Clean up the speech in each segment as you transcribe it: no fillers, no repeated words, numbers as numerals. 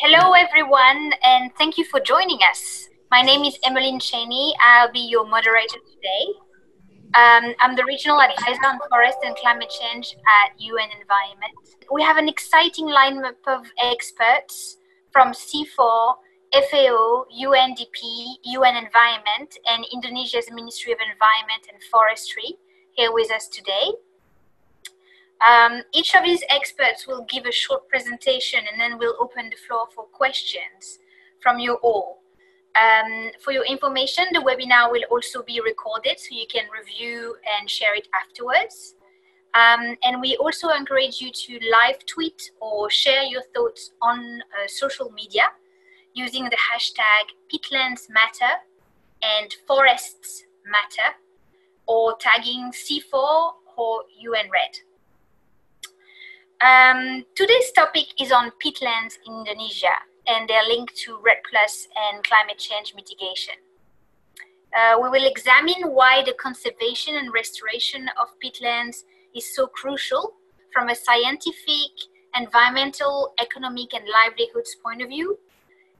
Hello everyone, and thank you for joining us. My name is Emeline Cheney. I'll be your moderator today. I'm the Regional Advisor on Forest and Climate Change at UN Environment. We have an exciting lineup of experts from C4, FAO, UNDP, UN Environment, and Indonesia's Ministry of Environment and Forestry here with us today. Each of these experts will give a short presentation, and then we'll open the floor for questions from you all. For your information, the webinar will also be recorded, so you can review and share it afterwards. And we also encourage you to live tweet or share your thoughts on social media using the hashtag Peatlands Matter and Forests Matter, or tagging C4 or UN-REDD. Today's topic is on peatlands in Indonesia and their link to REDD Plus and climate change mitigation. We will examine why the conservation and restoration of peatlands is so crucial from a scientific, environmental, economic, and livelihoods point of view.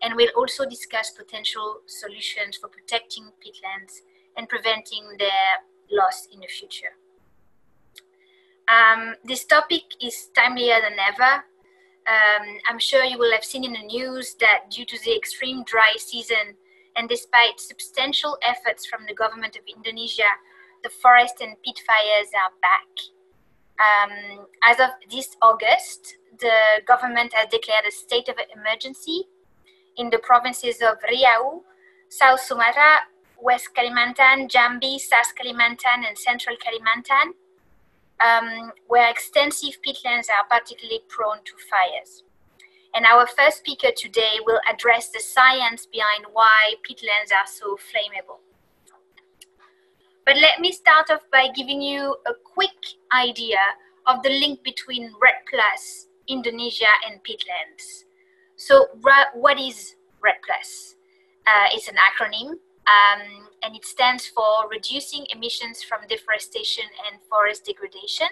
And we'll also discuss potential solutions for protecting peatlands and preventing their loss in the future. This topic is timelier than ever. I'm sure you will have seen in the news that due to the extreme dry season and despite substantial efforts from the government of Indonesia, the forest and peat fires are back. As of this August, the government has declared a state of emergency in the provinces of Riau, South Sumatra, West Kalimantan, Jambi, South Kalimantan, and Central Kalimantan, where extensive peatlands are particularly prone to fires. And our first speaker today will address the science behind why peatlands are so flammable. But let me start off by giving you a quick idea of the link between REDD Plus, Indonesia, and peatlands. So what is REDD Plus? It's an acronym. And it stands for Reducing Emissions from Deforestation and Forest Degradation.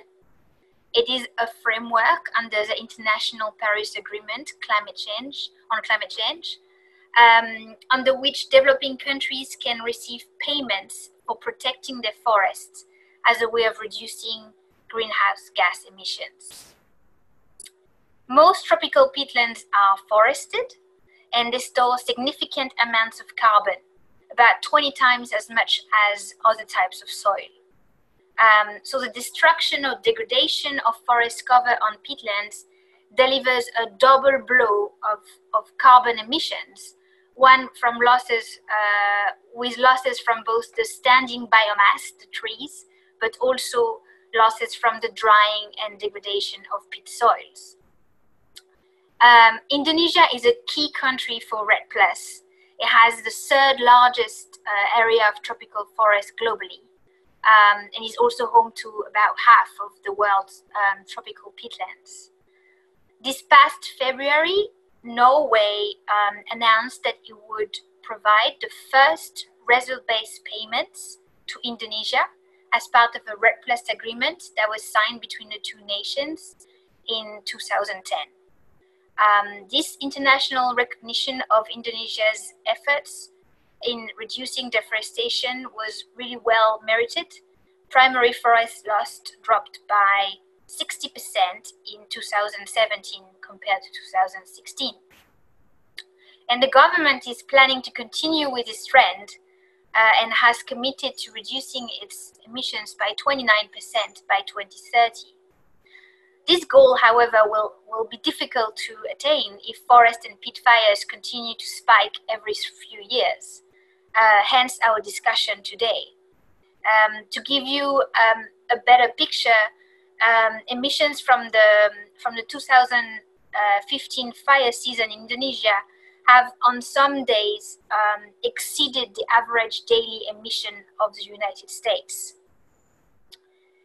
It is a framework under the International Paris Agreement on climate change, under which developing countries can receive payments for protecting their forests as a way of reducing greenhouse gas emissions. Most tropical peatlands are forested, and they store significant amounts of carbon, about 20 times as much as other types of soil. So the destruction or degradation of forest cover on peatlands delivers a double blow of carbon emissions, one from losses, with losses from both the standing biomass, the trees, but also losses from the drying and degradation of peat soils. Indonesia is a key country for REDD Plus. It has the third largest area of tropical forest globally, and is also home to about half of the world's tropical peatlands. This past February, Norway announced that it would provide the first reserve-based payments to Indonesia as part of a REDD Plus agreement that was signed between the two nations in 2010. This international recognition of Indonesia's efforts in reducing deforestation was really well merited. Primary forest loss dropped by 60% in 2017 compared to 2016. And the government is planning to continue with this trend and has committed to reducing its emissions by 29% by 2030. This goal, however, will be difficult to attain if forest and peat fires continue to spike every few years, hence our discussion today. To give you a better picture, emissions from the 2015 fire season in Indonesia have on some days exceeded the average daily emission of the United States.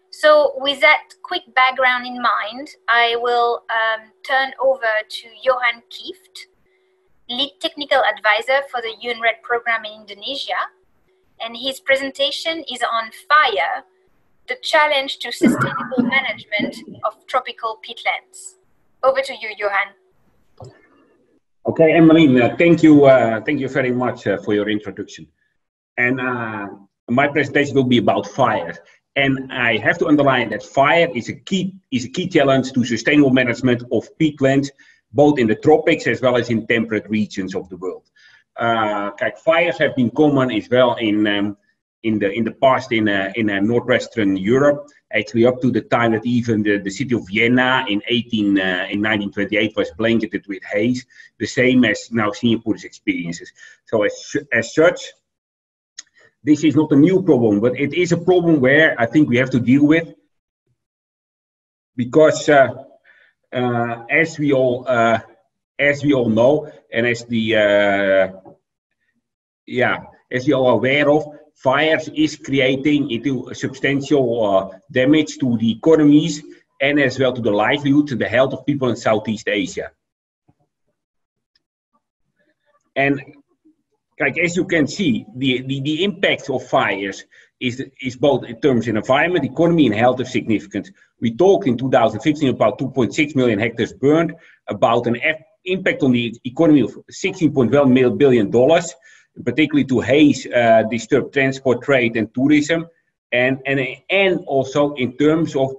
So with that quick background in mind, I will turn over to Johan Kieft, Lead Technical Advisor for the UN-REDD Program in Indonesia. And his presentation is on fire, the challenge to sustainable management of tropical peatlands. Over to you, Johan. Okay, Emeline, thank you very much for your introduction. And my presentation will be about fire. And I have to underline that fire is a key challenge to sustainable management of peatlands, both in the tropics as well as in temperate regions of the world. Kijk, fires have been common as well in the past in northwestern Europe, actually up to the time that even the city of Vienna in 1928 was blanketed with haze, the same as now Singapore's experiences. So as such, this is not a new problem, but it is a problem where I think we have to deal with, because as we all know, and as we all are aware of, fires is creating into substantial damage to the economies and as well to the livelihood, to the health of people in Southeast Asia. And like, as you can see, the impact of fires is both in terms of environment, economy and health of significance. We talked in 2015 about 2.6 million hectares burned, about an impact on the economy of $16.1 billion. Particularly to haze, disturbed transport, trade and tourism, and also in terms of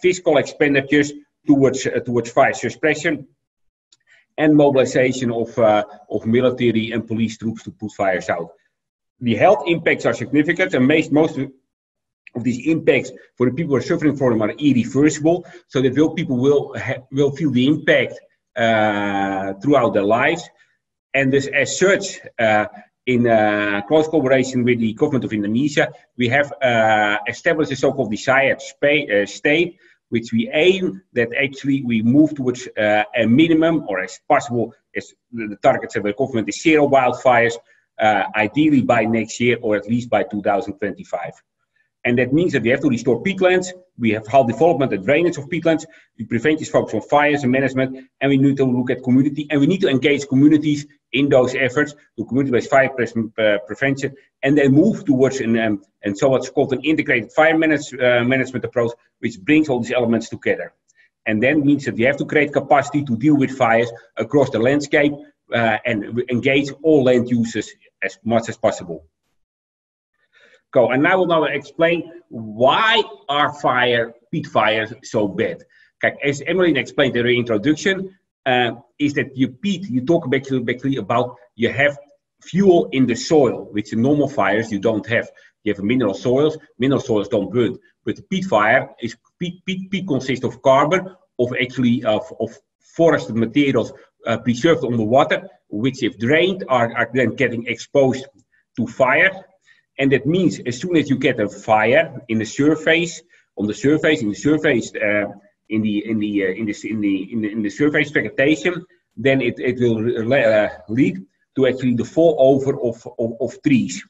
fiscal expenditures towards fire suppression and mobilization of military and police troops to put fires out. The health impacts are significant, and most of these impacts for the people who are suffering from them are irreversible, so that people will feel the impact throughout their lives. And this, as such, in close cooperation with the government of Indonesia, we have established a so-called desired state, which we aim that actually we move towards a minimum, or as possible, as the targets of the government is zero wildfires, ideally by next year, or at least by 2025. And that means that we have to restore peatlands, we have halted development and drainage of peatlands, we prevent this focus on fires and management, and we need to look at community, and we need to engage communities in those efforts to community-based fire prevention, and then move towards what's called an integrated fire management approach, which brings all these elements together. And then means that we have to create capacity to deal with fires across the landscape and engage all land users as much as possible. Go. And I will now explain why are peat fires so bad. Kijk, as Emeline explained in her introduction, is that you talk basically about you have fuel in the soil, which in normal fires you don't have. You have mineral soils don't burn. But the peat fire is, peat consists of carbon, of forested materials preserved on the water, which if drained are then getting exposed to fire. And that means as soon as you get a fire in the surface, in the surface vegetation, then it will lead to actually the fall over of trees.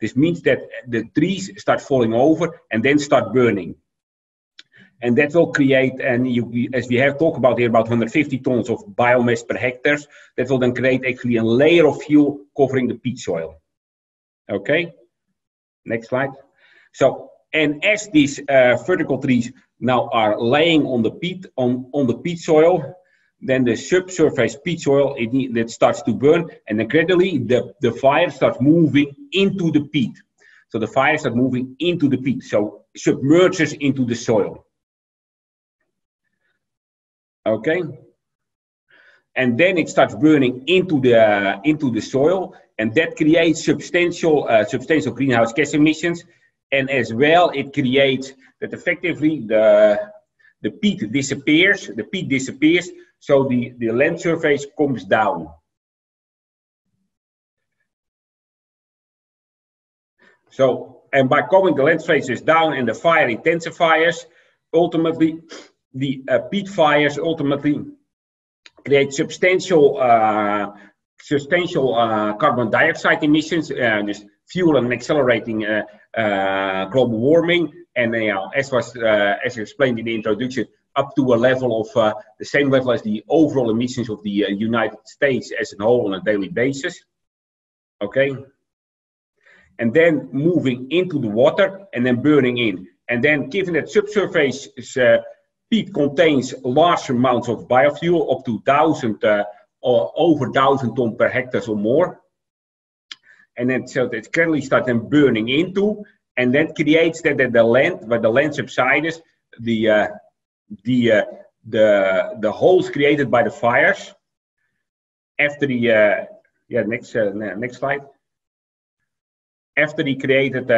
This means that the trees start falling over and then start burning. And that will create, and as we have talked about here, about 150 tons of biomass per hectare. That will then create actually a layer of fuel covering the peat soil. Okay. Next slide. So, and as these vertical trees now are laying on the peat soil, then the subsurface peat soil that starts to burn, and then gradually the fire starts moving into the peat. So the fire starts moving into the peat. So submerges into the soil. Okay. And then it starts burning into the soil, and that creates substantial greenhouse gas emissions, and as well it creates that effectively the peat disappears. The peat disappears, so the land surface comes down. So, and by coming the land surface down and the fire intensifies, ultimately the peat fires ultimately create substantial carbon dioxide emissions, just fuel and accelerating global warming, and as explained in the introduction, up to a level of the same level as the overall emissions of the United States as a whole on a daily basis. Okay, and then moving into the water and then burning in, and then given that subsurface peat contains large amounts of biofuel, up to 1,000 over 1,000 ton per hectare or more. And then so it currently starts then burning into, and that creates that, the land, where the land subsides, the holes created by the fires. After the next slide. After they created the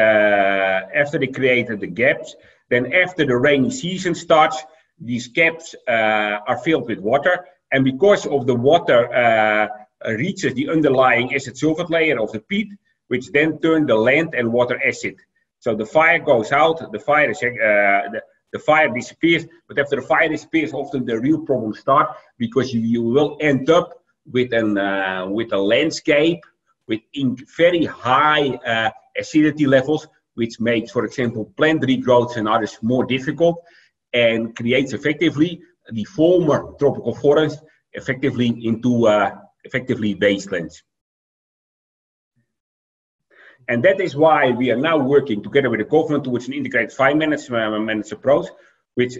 gaps, then after the rainy season starts, these gaps are filled with water, and because of the water reaches the underlying acid sulfate layer of the peat, which then turn the land and water acid. So the fire goes out, the fire is, the fire disappears, but after the fire disappears, often the real problems start, because you will end up with a landscape with very high acidity levels, which makes, for example, plant regrowths and others more difficult, and creates effectively the former tropical forest effectively into wastelands. And that is why we are now working together with the government towards an integrated fire management approach, which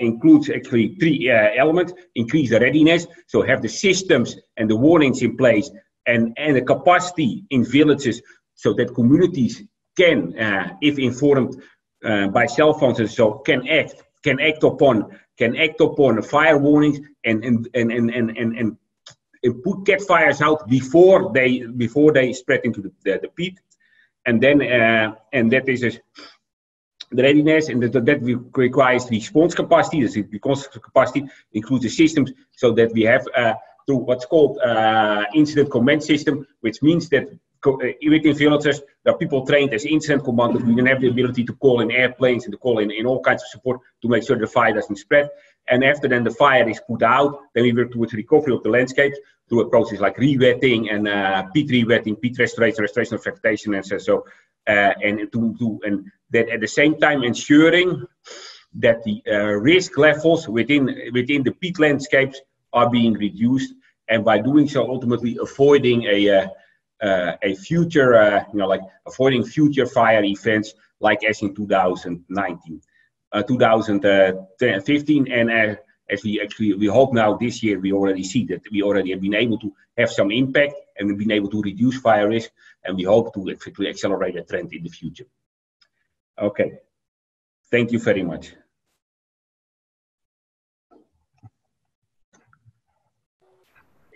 includes actually three elements: increase the readiness, so have the systems and the warnings in place, and the capacity in villages, so that communities can, if informed by cell phones and so, can act upon fire warnings and get fires out before they spread into the peat. And then and that is the readiness, and that requires response capacity. This response capacity includes the systems, so that we have through what's called incident command system, which means that within villages there are people trained as incident commanders. We can have the ability to call in airplanes and to call in all kinds of support to make sure the fire doesn't spread. And after then the fire is put out, then we work towards recovery of the landscapes through approaches like re-wetting and peat re-wetting, peat restoration, restoration of vegetation, and so and that at the same time ensuring that the risk levels within the peat landscapes are being reduced, and by doing so, ultimately avoiding a future, like avoiding future fire events, like as in 2015, and as we hope now this year, we already see that we already have been able to have some impact, and we've been able to reduce fire risk, and we hope to effectively accelerate that trend in the future. Okay, thank you very much.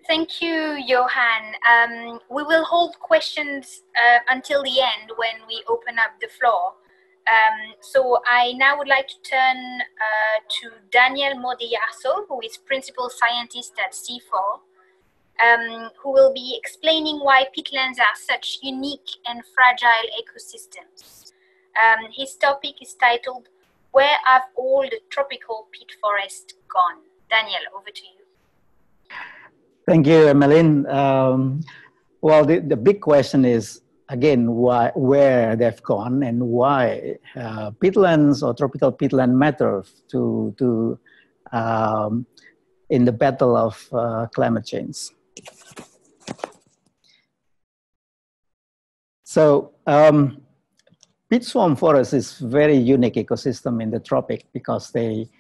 Thank you, Johan. We will hold questions until the end when we open up the floor. So I now would like to turn to Daniel Modiyaso, who is Principal Scientist at C4, who will be explaining why peatlands are such unique and fragile ecosystems. His topic is titled, "Where Have All the Tropical Peat Forests Gone?" Daniel, over to you. Thank you, Emeline. Well, the big question is, again, where they've gone and why peatlands or tropical peatland matter in the battle of climate change. So, peat swamp forest is very unique ecosystem in the tropic, because they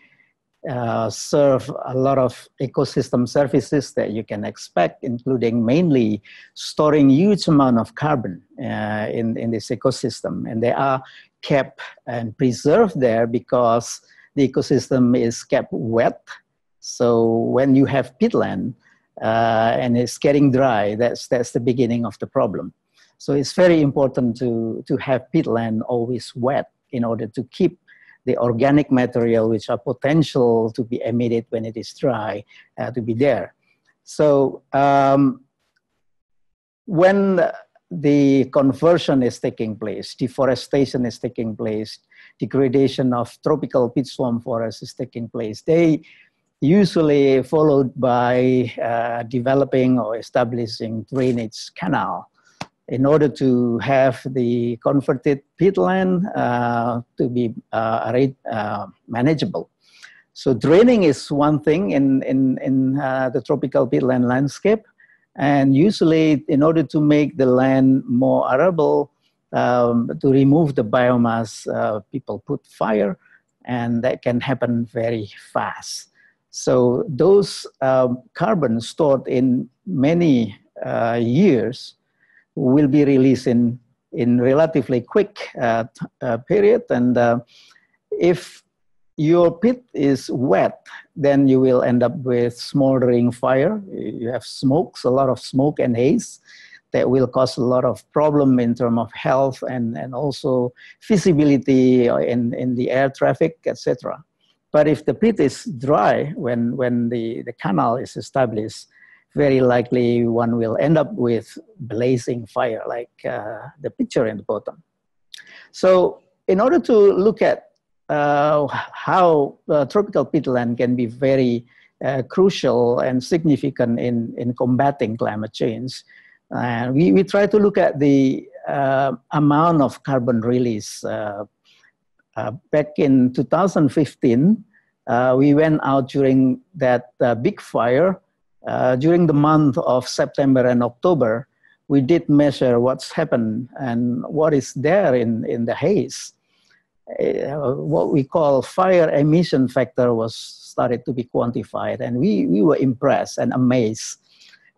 serve a lot of ecosystem services that you can expect, including mainly storing huge amount of carbon in this ecosystem, and they are kept and preserved there because the ecosystem is kept wet. So when you have peatland and it's getting dry, that's the beginning of the problem. So it's very important to have peatland always wet in order to keep the organic material, which are potential to be emitted when it is dry, to be there. So when the conversion is taking place, deforestation is taking place, degradation of tropical peat swamp forests is taking place, they usually followed by developing or establishing drainage canal in order to have the converted peatland to be manageable. So draining is one thing in the tropical peatland landscape, and usually in order to make the land more arable, to remove the biomass, people put fire, and that can happen very fast. So those carbon stored in many years will be released in relatively quick period. And if your pit is wet, then you will end up with smoldering fire. You have smokes, a lot of smoke and haze that will cause a lot of problem in terms of health and also visibility in the air traffic, etc. But if the pit is dry, when the canal is established, very likely one will end up with blazing fire, like the picture in the bottom. So in order to look at how tropical peatland can be very crucial and significant in combating climate change. And we try to look at the amount of carbon release. Back in 2015, we went out during that big fire. During the month of September and October, we did measure what's happened and what is there in the haze. What we call fire emission factor was started to be quantified, and we were impressed and amazed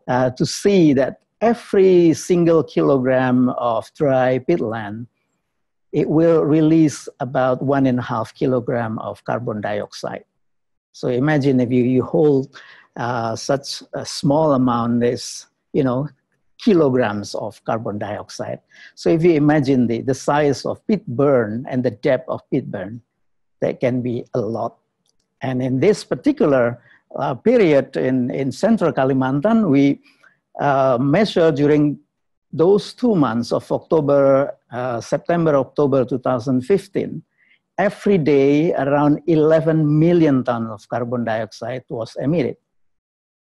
to see that every single kilogram of dry peatland, it will release about 1.5 kilograms of carbon dioxide. So imagine if you hold such a small amount as, you know, kilograms of carbon dioxide. So if you imagine the size of pit burn and the depth of pit burn, that can be a lot. And in this particular period in central Kalimantan, we measured during those 2 months of October, September, October 2015, every day around 11 million tons of carbon dioxide was emitted.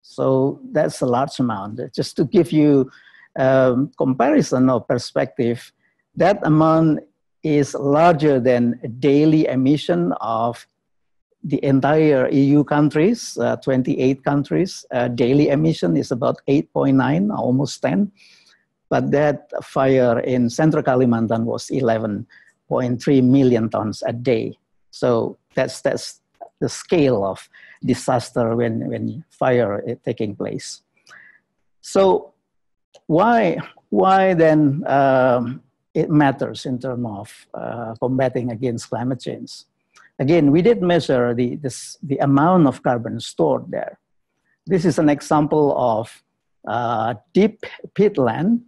So that's a large amount. Just to give you comparison or perspective, that amount is larger than daily emission of the entire EU countries, 28 countries. Daily emission is about 8.9, almost 10. But that fire in Central Kalimantan was 11.3 million tons a day. So that's the scale of disaster when fire is taking place. So why then it matters in terms of combating against climate change? Again, we did measure the amount of carbon stored there. This is an example of deep peatland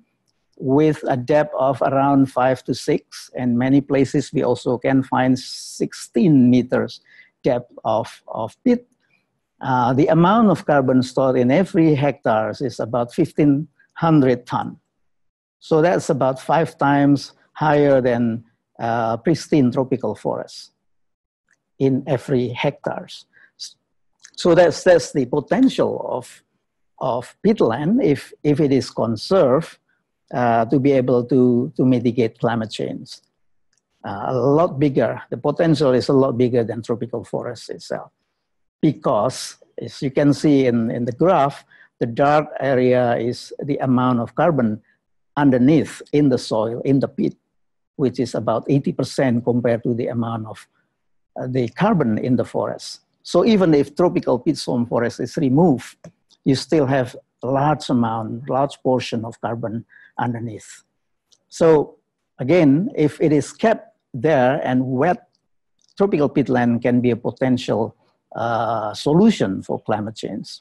with a depth of around 5 to 6. In many places, we also can find 16 meters depth of pit. The amount of carbon stored in every hectare is about 1,500 tons. So that's about 5 times higher than pristine tropical forests in every hectare. So that's the potential of peatland if it is conserved to be able to mitigate climate change. A lot bigger, the potential is a lot bigger than tropical forests itself. Because, as you can see in the graph, the dark area is the amount of carbon underneath in the soil, in the pit, which is about 80% compared to the amount of the carbon in the forest. So even if tropical peat swamp forest is removed, you still have a large amount, large portion of carbon underneath. So again, if it is kept there and wet, tropical peatland can be a potential solution for climate change.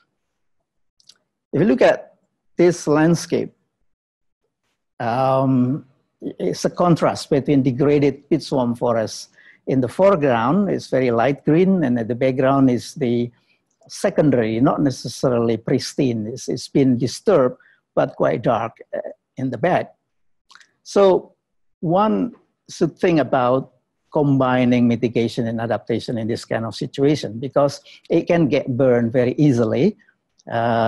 If you look at this landscape, it's a contrast between degraded peat swamp forests. In the foreground, it's very light green, and at the background is the secondary, not necessarily pristine. It's been disturbed, but quite dark in the back. So one should think about combining mitigation and adaptation in this kind of situation, because it can get burned very easily.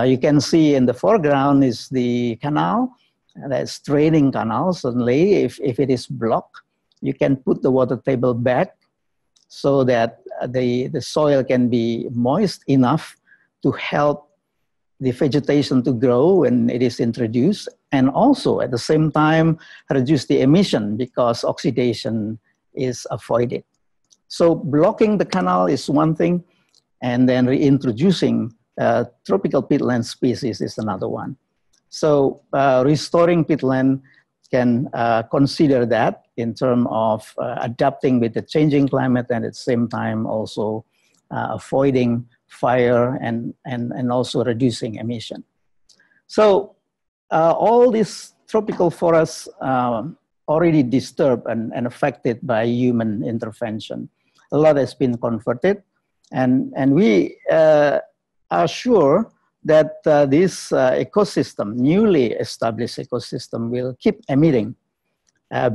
You can see in the foreground is the canal, that's draining canal. Suddenly, if it is blocked, you can put the water table back so that the soil can be moist enough to help the vegetation to grow when it is introduced, and also at the same time reduce the emission because oxidation is avoided. So blocking the canal is one thing, And then reintroducing tropical peatland species is another one. So restoring peatland can consider that in terms of adapting with the changing climate, and at the same time also avoiding fire and also reducing emission. So all these tropical forests already disturbed and affected by human intervention. A lot has been converted, and we are sure that this ecosystem, newly established ecosystem, will keep emitting,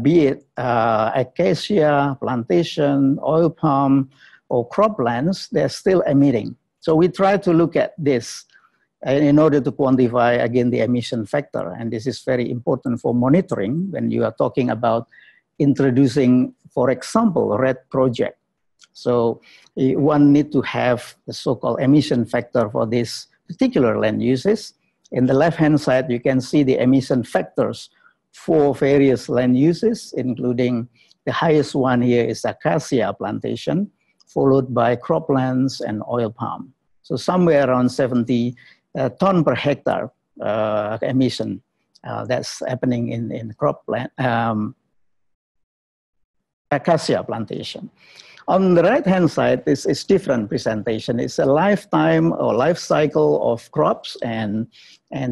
be it acacia, plantation, oil palm, or croplands, they're still emitting. So we try to look at this in order to quantify, again, the emission factor. And this is very important for monitoring when you are talking about introducing, for example, REDD project. So one need to have the so-called emission factor for this particular land uses. In the left-hand side, you can see the emission factors for various land uses, including the highest one here is acacia plantation, followed by croplands and oil palm. So somewhere around 70 ton per hectare emission that's happening in cropland, acacia plantation. On the right-hand side, this is different presentation. It's a lifetime or life cycle of crops and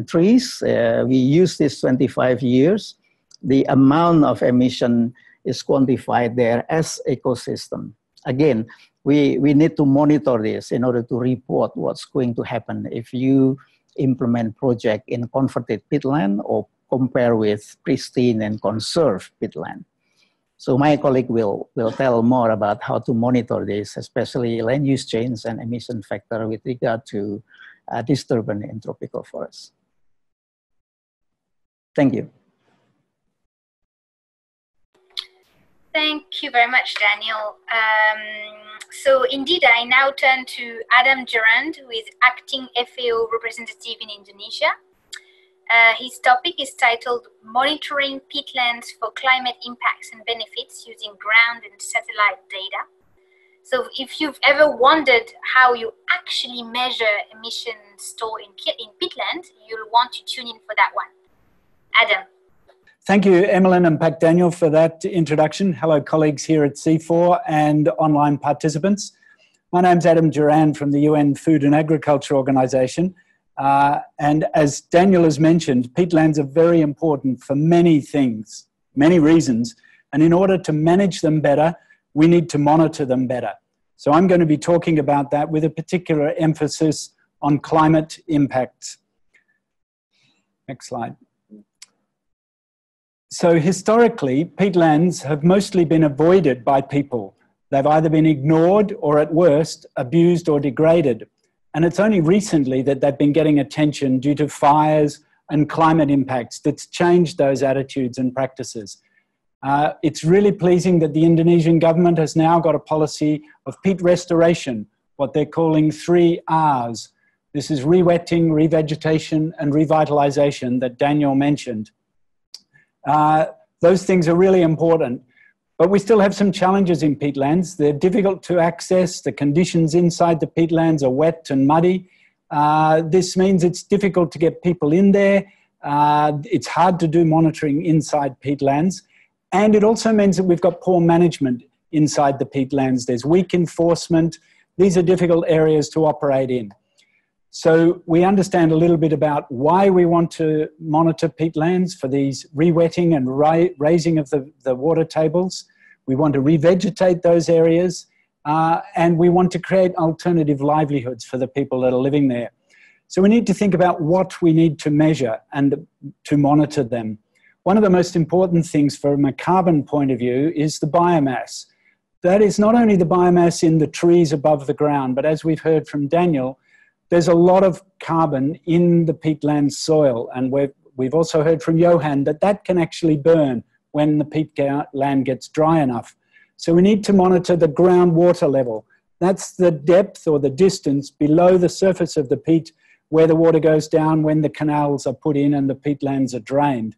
trees. We use this 25 years. The amount of emission is quantified there as ecosystem. Again, we need to monitor this in order to report what's going to happen if you implement project in converted peatland or compare with pristine and conserved peatland. So my colleague will tell more about how to monitor this, especially land use change and emission factor with regard to disturbance in tropical forests. Thank you. Thank you very much, Daniel. So indeed, I now turn to Adam Durand, who is acting FAO representative in Indonesia. His topic is titled Monitoring Peatlands for Climate Impacts and Benefits Using Ground and Satellite Data. So if you've ever wondered how you actually measure emissions stored in peatland, you'll want to tune in for that one. Adam. Thank you, Emeline and Pak Daniel, for that introduction. Hello, colleagues here at C4 and online participants. My name's Adam Durand from the UN Food and Agriculture Organization. And as Daniel has mentioned, peatlands are very important for many things, many reasons. And in order to manage them better, we need to monitor them better. So I'm going to be talking about that with a particular emphasis on climate impact. Next slide. So historically, peatlands have mostly been avoided by people. They've either been ignored or, at worst, abused or degraded. And it's only recently that they've been getting attention due to fires and climate impacts that's changed those attitudes and practices. It's really pleasing that the Indonesian government has now got a policy of peat restoration, what they're calling 3 Rs. This is rewetting, revegetation, and revitalization that Daniel mentioned. Those things are really important. But we still have some challenges in peatlands. They're difficult to access. The conditions inside the peatlands are wet and muddy. This means it's difficult to get people in there. It's hard to do monitoring inside peatlands. And it also means that we've got poor management inside the peatlands. There's weak enforcement. These are difficult areas to operate in. So we understand a little bit about why we want to monitor peatlands for these re-wetting and raising of the water tables. We want to revegetate those areas, and we want to create alternative livelihoods for the people that are living there. So we need to think about what we need to measure and to monitor them. One of the most important things from a carbon point of view is the biomass. That is not only the biomass in the trees above the ground, but as we've heard from Daniel, there's a lot of carbon in the peatland soil. And we've also heard from Johan that that can actually burn when the peatland gets dry enough. So we need to monitor the groundwater level. That's the depth or the distance below the surface of the peat where the water goes down when the canals are put in and the peatlands are drained.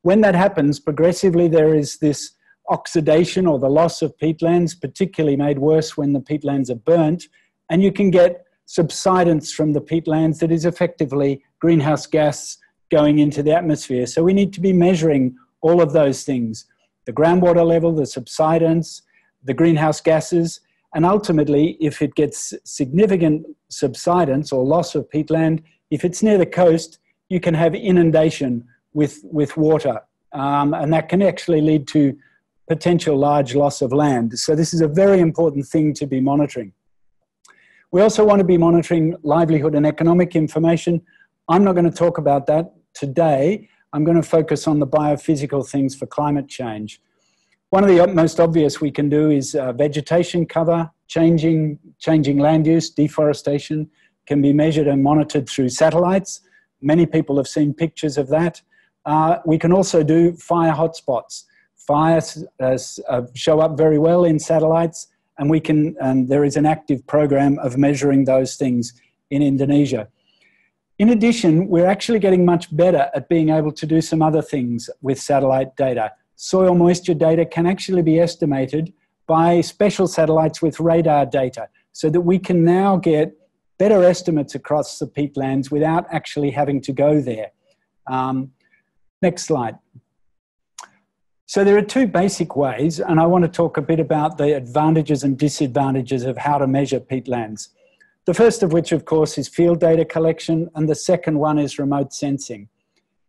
When that happens, progressively there is this oxidation or the loss of peatlands, particularly made worse when the peatlands are burnt, and you can get subsidence from the peatlands that is effectively greenhouse gas going into the atmosphere. So we need to be measuring all of those things, the groundwater level, the subsidence, the greenhouse gases, and ultimately, if it gets significant subsidence or loss of peatland, if it's near the coast, you can have inundation with water, and that can actually lead to potential large loss of land. So this is a very important thing to be monitoring. We also want to be monitoring livelihood and economic information. I'm not going to talk about that today. I'm going to focus on the biophysical things for climate change. One of the most obvious we can do is vegetation cover, changing land use, deforestation can be measured and monitored through satellites. Many people have seen pictures of that. We can also do fire hotspots. Fires show up very well in satellites, and we can, and there is an active program of measuring those things in Indonesia. In addition, we're actually getting much better at being able to do some other things with satellite data. Soil moisture data can actually be estimated by special satellites with radar data, so that we can now get better estimates across the peatlands without actually having to go there. Next slide. So there are two basic ways, and I want to talk a bit about the advantages and disadvantages of how to measure peatlands. The first of which, of course, is field data collection, and the second one is remote sensing.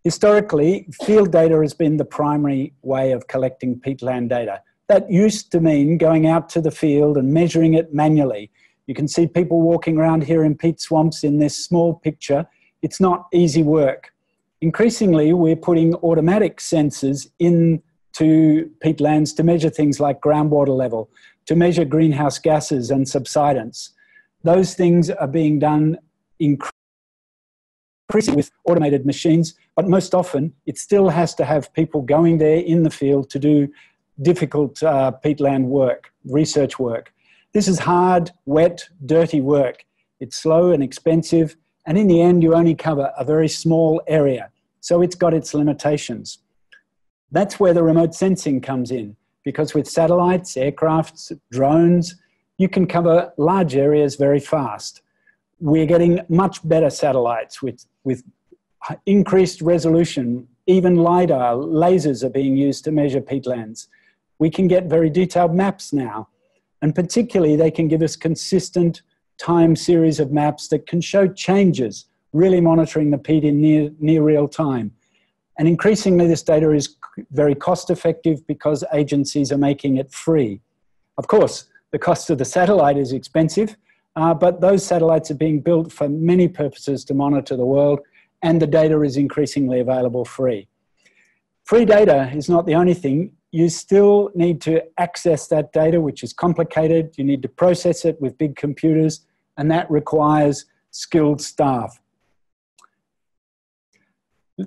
Historically, field data has been the primary way of collecting peatland data. That used to mean going out to the field and measuring it manually. You can see people walking around here in peat swamps in this small picture. It's not easy work. Increasingly, we're putting automatic sensors into peatlands to measure things like groundwater level, to measure greenhouse gases and subsidence. Those things are being done increasingly with automated machines, but most often it still has to have people going there in the field to do difficult peatland work, research work. This is hard, wet, dirty work. It's slow and expensive, and in the end you only cover a very small area, so it's got its limitations. That's where the remote sensing comes in, because with satellites, aircrafts, drones, you can cover large areas very fast. We're getting much better satellites with increased resolution. Even LiDAR, lasers are being used to measure peatlands. We can get very detailed maps now, and particularly they can give us consistent time series of maps that can show changes, really monitoring the peat in near real time. And increasingly this data is very cost effective because agencies are making it free. Of course, the cost of the satellite is expensive, but those satellites are being built for many purposes to monitor the world, and the data is increasingly available free. Free data is not the only thing. You still need to access that data, which is complicated. You need to process it with big computers, and that requires skilled staff.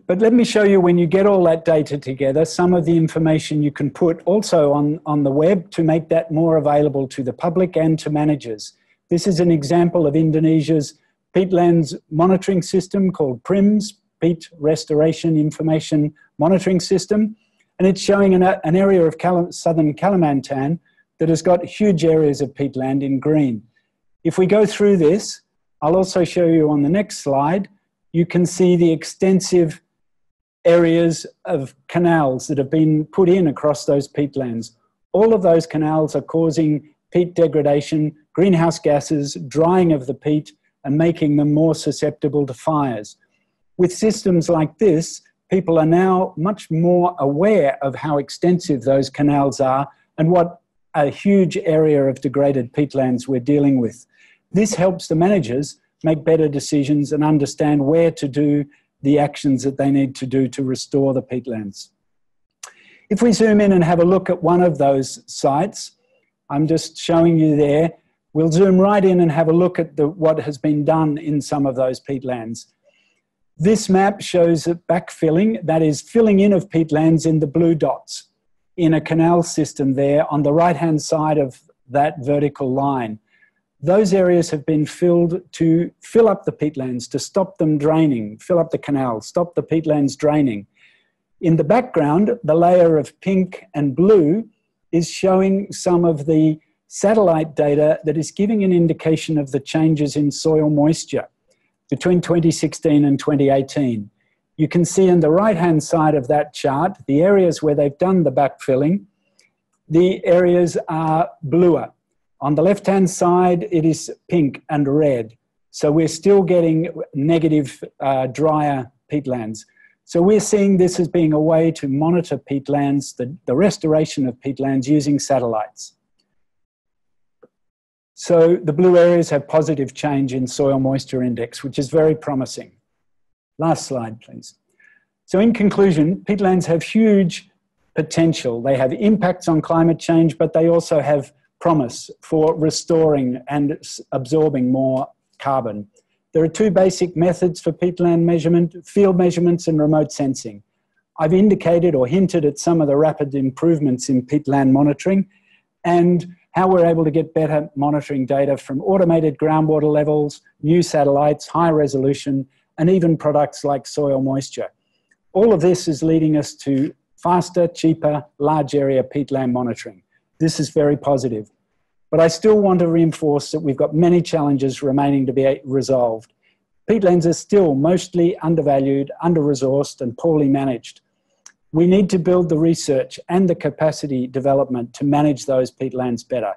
But let me show you, when you get all that data together, some of the information you can put also on the web to make that more available to the public and to managers. This is an example of Indonesia's peatlands monitoring system called PRIMS, Peat Restoration Information Monitoring System, and it's showing an area of southern Kalimantan that has got huge areas of peatland in green. If we go through this, I'll also show you on the next slide, you can see the extensive areas of canals that have been put in across those peatlands. All of those canals are causing peat degradation, greenhouse gases, drying of the peat, and making them more susceptible to fires. With systems like this, people are now much more aware of how extensive those canals are and what a huge area of degraded peatlands we're dealing with. This helps the managers make better decisions and understand where to do the actions that they need to do to restore the peatlands. If we zoom in and have a look at one of those sites, I'm just showing you there, we'll zoom right in and have a look at what has been done in some of those peatlands. This map shows that backfilling, that is filling in of peatlands in the blue dots in a canal system there on the right-hand side of that vertical line. Those areas have been filled to fill up the peatlands, to stop them draining, fill up the canal, stop the peatlands draining. In the background, the layer of pink and blue is showing some of the satellite data that is giving an indication of the changes in soil moisture between 2016 and 2018. You can see on the right-hand side of that chart, the areas where they've done the backfilling, the areas are bluer. On the left-hand side, it is pink and red. So we're still getting negative, drier peatlands. So we're seeing this as being a way to monitor peatlands, the restoration of peatlands using satellites. So the blue areas have positive change in soil moisture index, which is very promising. Last slide, please. So in conclusion, peatlands have huge potential. They have impacts on climate change, but they also have promise for restoring and absorbing more carbon. There are two basic methods for peatland measurement: field measurements and remote sensing. I've indicated or hinted at some of the rapid improvements in peatland monitoring and how we're able to get better monitoring data from automated groundwater levels, new satellites, high resolution, and even products like soil moisture. All of this is leading us to faster, cheaper, large area peatland monitoring. This is very positive. But I still want to reinforce that we've got many challenges remaining to be resolved. Peatlands are still mostly undervalued, under-resourced, and poorly managed. We need to build the research and the capacity development to manage those peatlands better.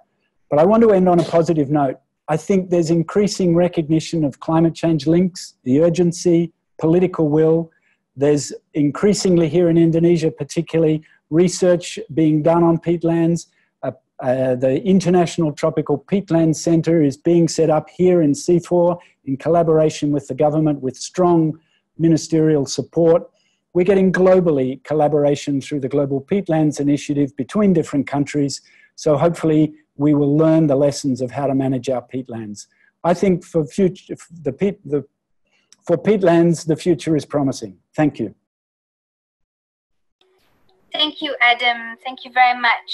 But I want to end on a positive note. I think there's increasing recognition of climate change links, the urgency, political will. There's increasingly here in Indonesia, particularly, research being done on peatlands. The International Tropical Peatlands Centre is being set up here in C4 in collaboration with the government with strong ministerial support. We're getting globally collaboration through the Global Peatlands Initiative between different countries. So hopefully we will learn the lessons of how to manage our peatlands. I think for peatlands, the future is promising. Thank you. Thank you, Adam. Thank you very much.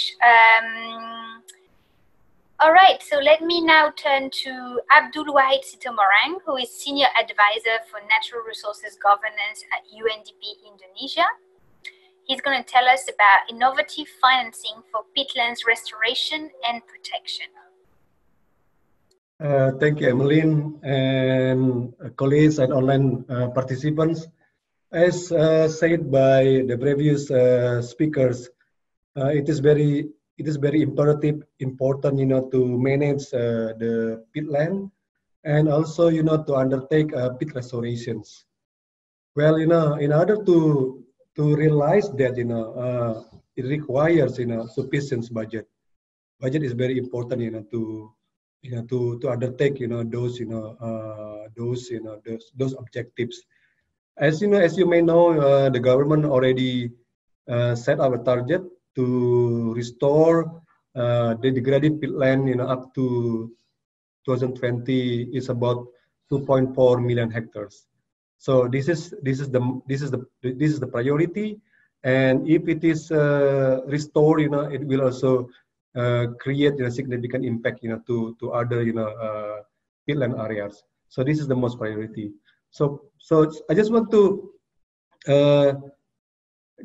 All right, so let me now turn to Abdul Wahid Sitomorang, who is Senior Advisor for Natural Resources Governance at UNDP Indonesia. He's going to tell us about innovative financing for peatlands restoration and protection. Thank you, Emeline, and colleagues and online participants. As said by the previous speakers, it is very important, you know, to manage the peatland and also, you know, to undertake peat restorations. Well, you know, in order to realize that, you know, it requires, you know, sufficient budget. Budget is very important, you know, to undertake, you know, those objectives. As you may know, the government already set up a target to restore the degraded peatland, you know, up to 2020 is about 2.4 million hectares. So this is the priority, and if it is restored, you know, it will also create, you know, significant impact, you know, to other, you know, peatland areas. So this is the most priority. So I just want to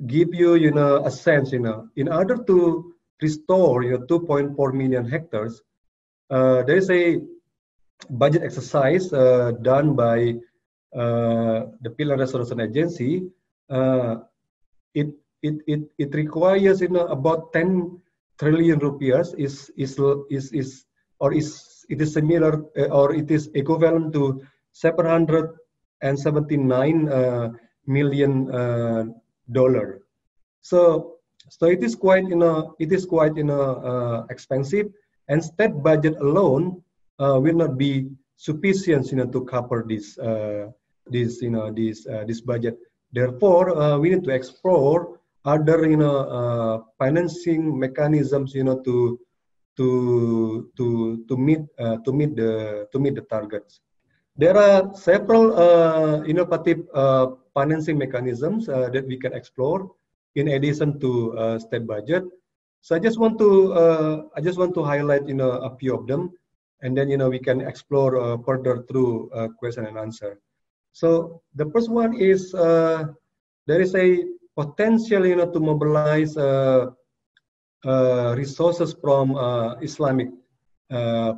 give you, you know, a sense, you know, in order to restore, you know, 2.4 million hectares, there is a budget exercise done by the Peatland Restoration Agency. It requires, you know, about 10 trillion rupias is similar, or it is equivalent to 779 million dollar. So it is quite expensive, and state budget alone will not be sufficient, you know, to cover this budget. Therefore, we need to explore other, you know, financing mechanisms, you know, to meet the targets. There are several innovative financing mechanisms that we can explore in addition to state budget. So I just want to highlight, you know, a few of them, and then, you know, we can explore further through question and answer. So the first one is there is a potential, you know, to mobilize resources from Islamic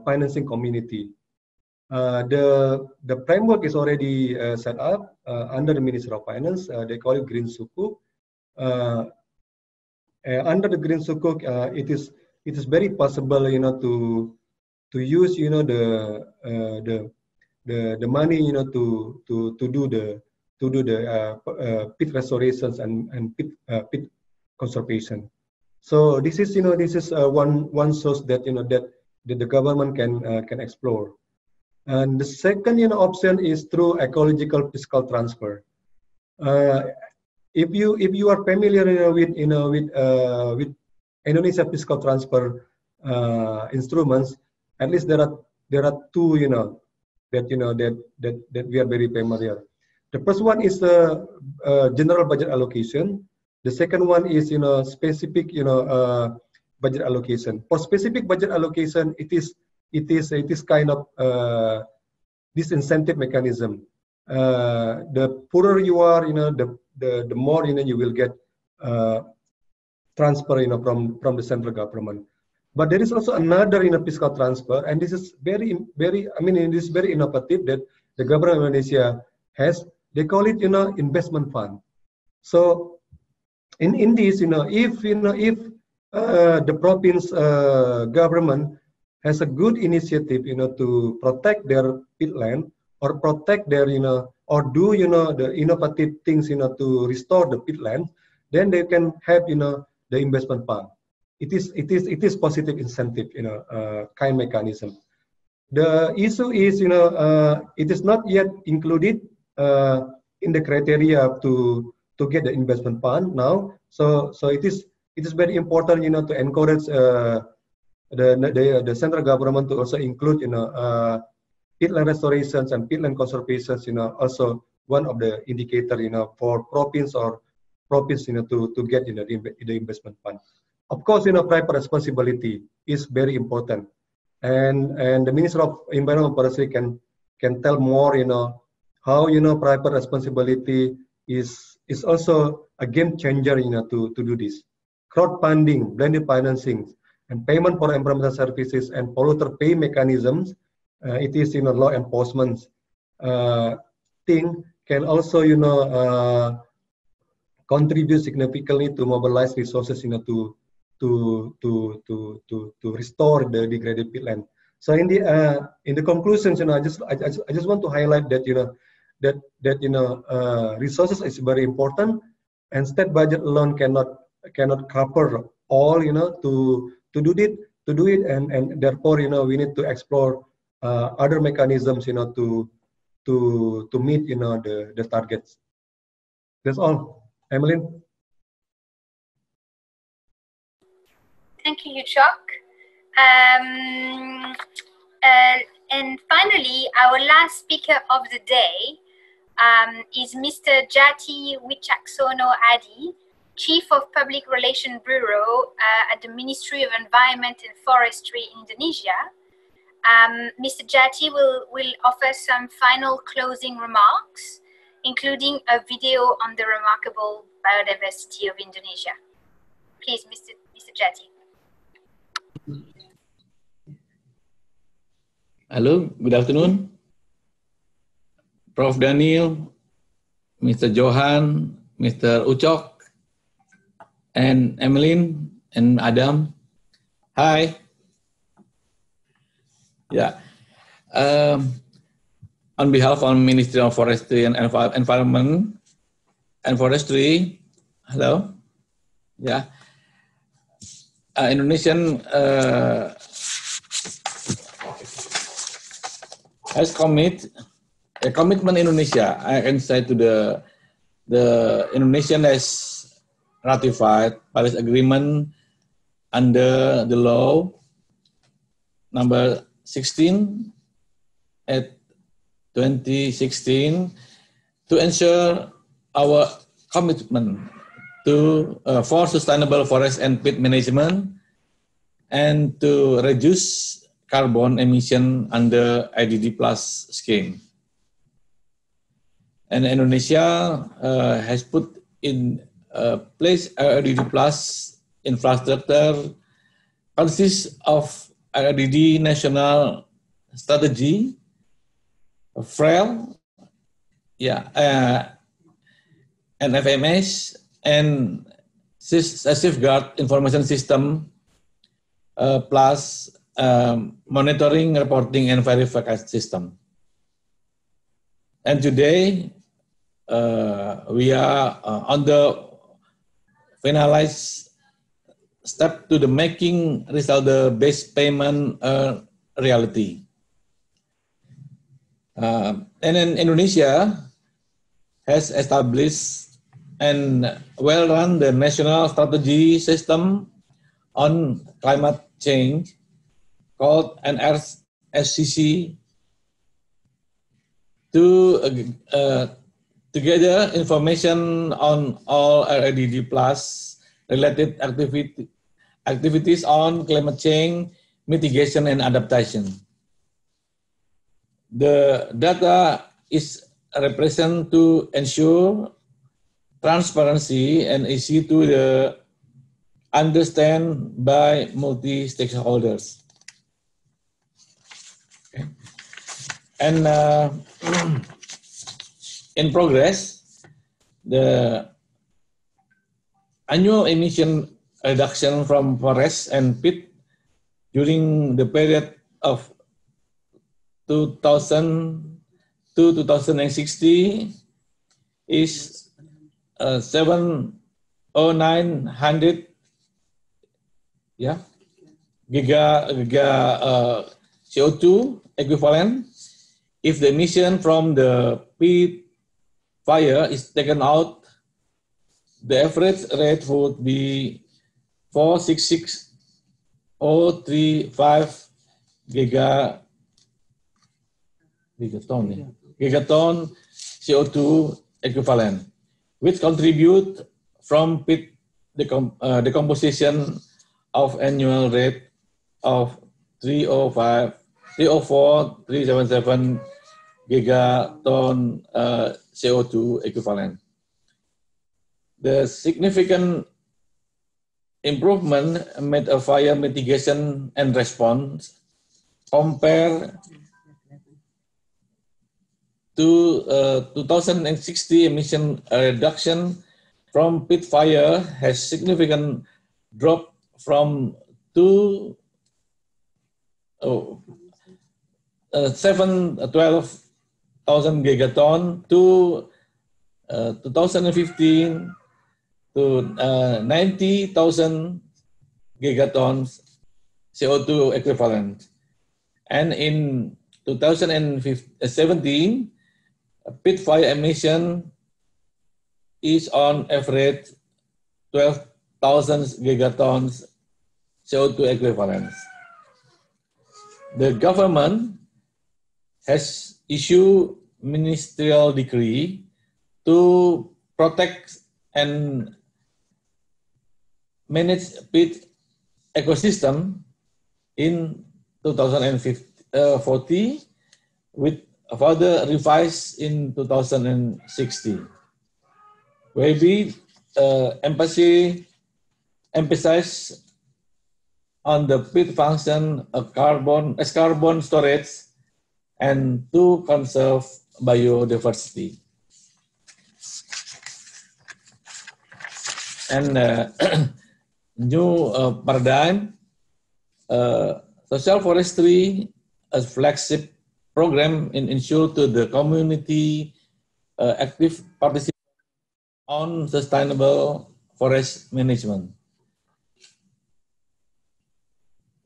financing community. The framework is already set up under the Ministry of Finance. They call it Green Sukuk. Under the Green Sukuk, it is very possible, you know, to use, you know, the money, you know, to do the peat restorations and peat conservation. So this is, you know, this is one source that, you know, that the government can explore. And the second, you know, option is through ecological fiscal transfer. If you are familiar, you know, with Indonesia fiscal transfer instruments, at least there are two, you know, that we are very familiar. The first one is the general budget allocation. The second one is, you know, specific, you know, budget allocation. For specific budget allocation, it is kind of disincentive mechanism. The poorer you are, you know, the more, you know, you will get transfer, you know, from the central government. But there is also another, you know, fiscal transfer, and this is very I mean, it is very innovative that the government of Indonesia has. They call it, you know, investment fund. So in this, you know, if the province government has a good initiative, you know, to protect their peatland or protect their, you know, or do, you know, the innovative things, you know, to restore the peatland, then they can have, you know, the investment fund. It is positive incentive, you know, kind mechanism. The issue is, you know, it is not yet included in the criteria to get the investment fund now. So it is very important, you know, to encourage the central government to also include, you know, peatland restorations and peatland conservations, you know, also one of the indicator, you know, for province, you know, to get, you know, the investment fund. Of course, you know, private responsibility is very important, and the Minister of Environment and Forestry can tell more, you know, how, you know, private responsibility is also a game changer, you know, to do this. Crowdfunding, blended financing, and payment for environmental services and polluter pay mechanisms, it is, you know, law enforcement thing, can also, you know, contribute significantly to mobilize resources, you know, to restore the degraded peatland. So in the conclusions, you know, I just want to highlight that, you know, that you know, resources is very important, and state budget alone cannot cover all, you know, to do it, and therefore, you know, we need to explore other mechanisms, you know, to meet, you know, the targets. That's all, Emeline. Thank you, Yuchok. And finally, our last speaker of the day is Mr. Jati Wichaksono Adi, Chief of Public Relations Bureau at the Ministry of Environment and Forestry, Indonesia. Mr. Jati will offer some final closing remarks, including a video on the remarkable biodiversity of Indonesia. Please, Mr. Jati. Hello, good afternoon. Prof. Daniel, Mr. Johan, Mr. Uchok, and Emeline and Adam. Hi. Yeah. On behalf of Ministry of Forestry and Environment and Forestry, hello. Yeah. Indonesian has a commitment Indonesia. I can say to the Indonesian has ratified Paris Agreement under the law number 16 at 2016 to ensure our commitment to for sustainable forest and peat management and to reduce carbon emission under IDD Plus scheme. And Indonesia has put in place IDD Plus infrastructure consists of REDD national strategy, FREL, and FMS, and safeguard information system, plus monitoring, reporting, and verification system. And today, we are on the finalized step to the making result-based payment reality. And then Indonesia has established and well run the national strategy system on climate change called NRSCC to together information on all REDD plus related activities on climate change, mitigation, and adaptation. The data is represented to ensure transparency and easy to the understand by multi-stakeholders. Okay. And in progress, the annual emission reduction from forests and peat during the period of 2000 to 2060 is 70900 giga CO2 equivalent if the emission from the peat fire is taken out. The average rate would be 466,035 gigaton CO2 equivalent, which contribute from peat decomposition of annual rate of 304,377 gigaton CO2 equivalent. The significant improvement made a fire mitigation and response compared to 2060 emission reduction from peat fire has significant drop from 712,000 gigaton to 2015 to 90,000 gigatons CO2 equivalent. And in 2017, peat fire emission is on average 12,000 gigatons CO2 equivalent. The government has issued ministerial decree to protect and manage peat ecosystem in 2040 with further revised in 2060. We emphasize on the peat function of carbon storage and to conserve biodiversity. And new paradigm, social forestry as flagship program in ensure to the community active participation on sustainable forest management.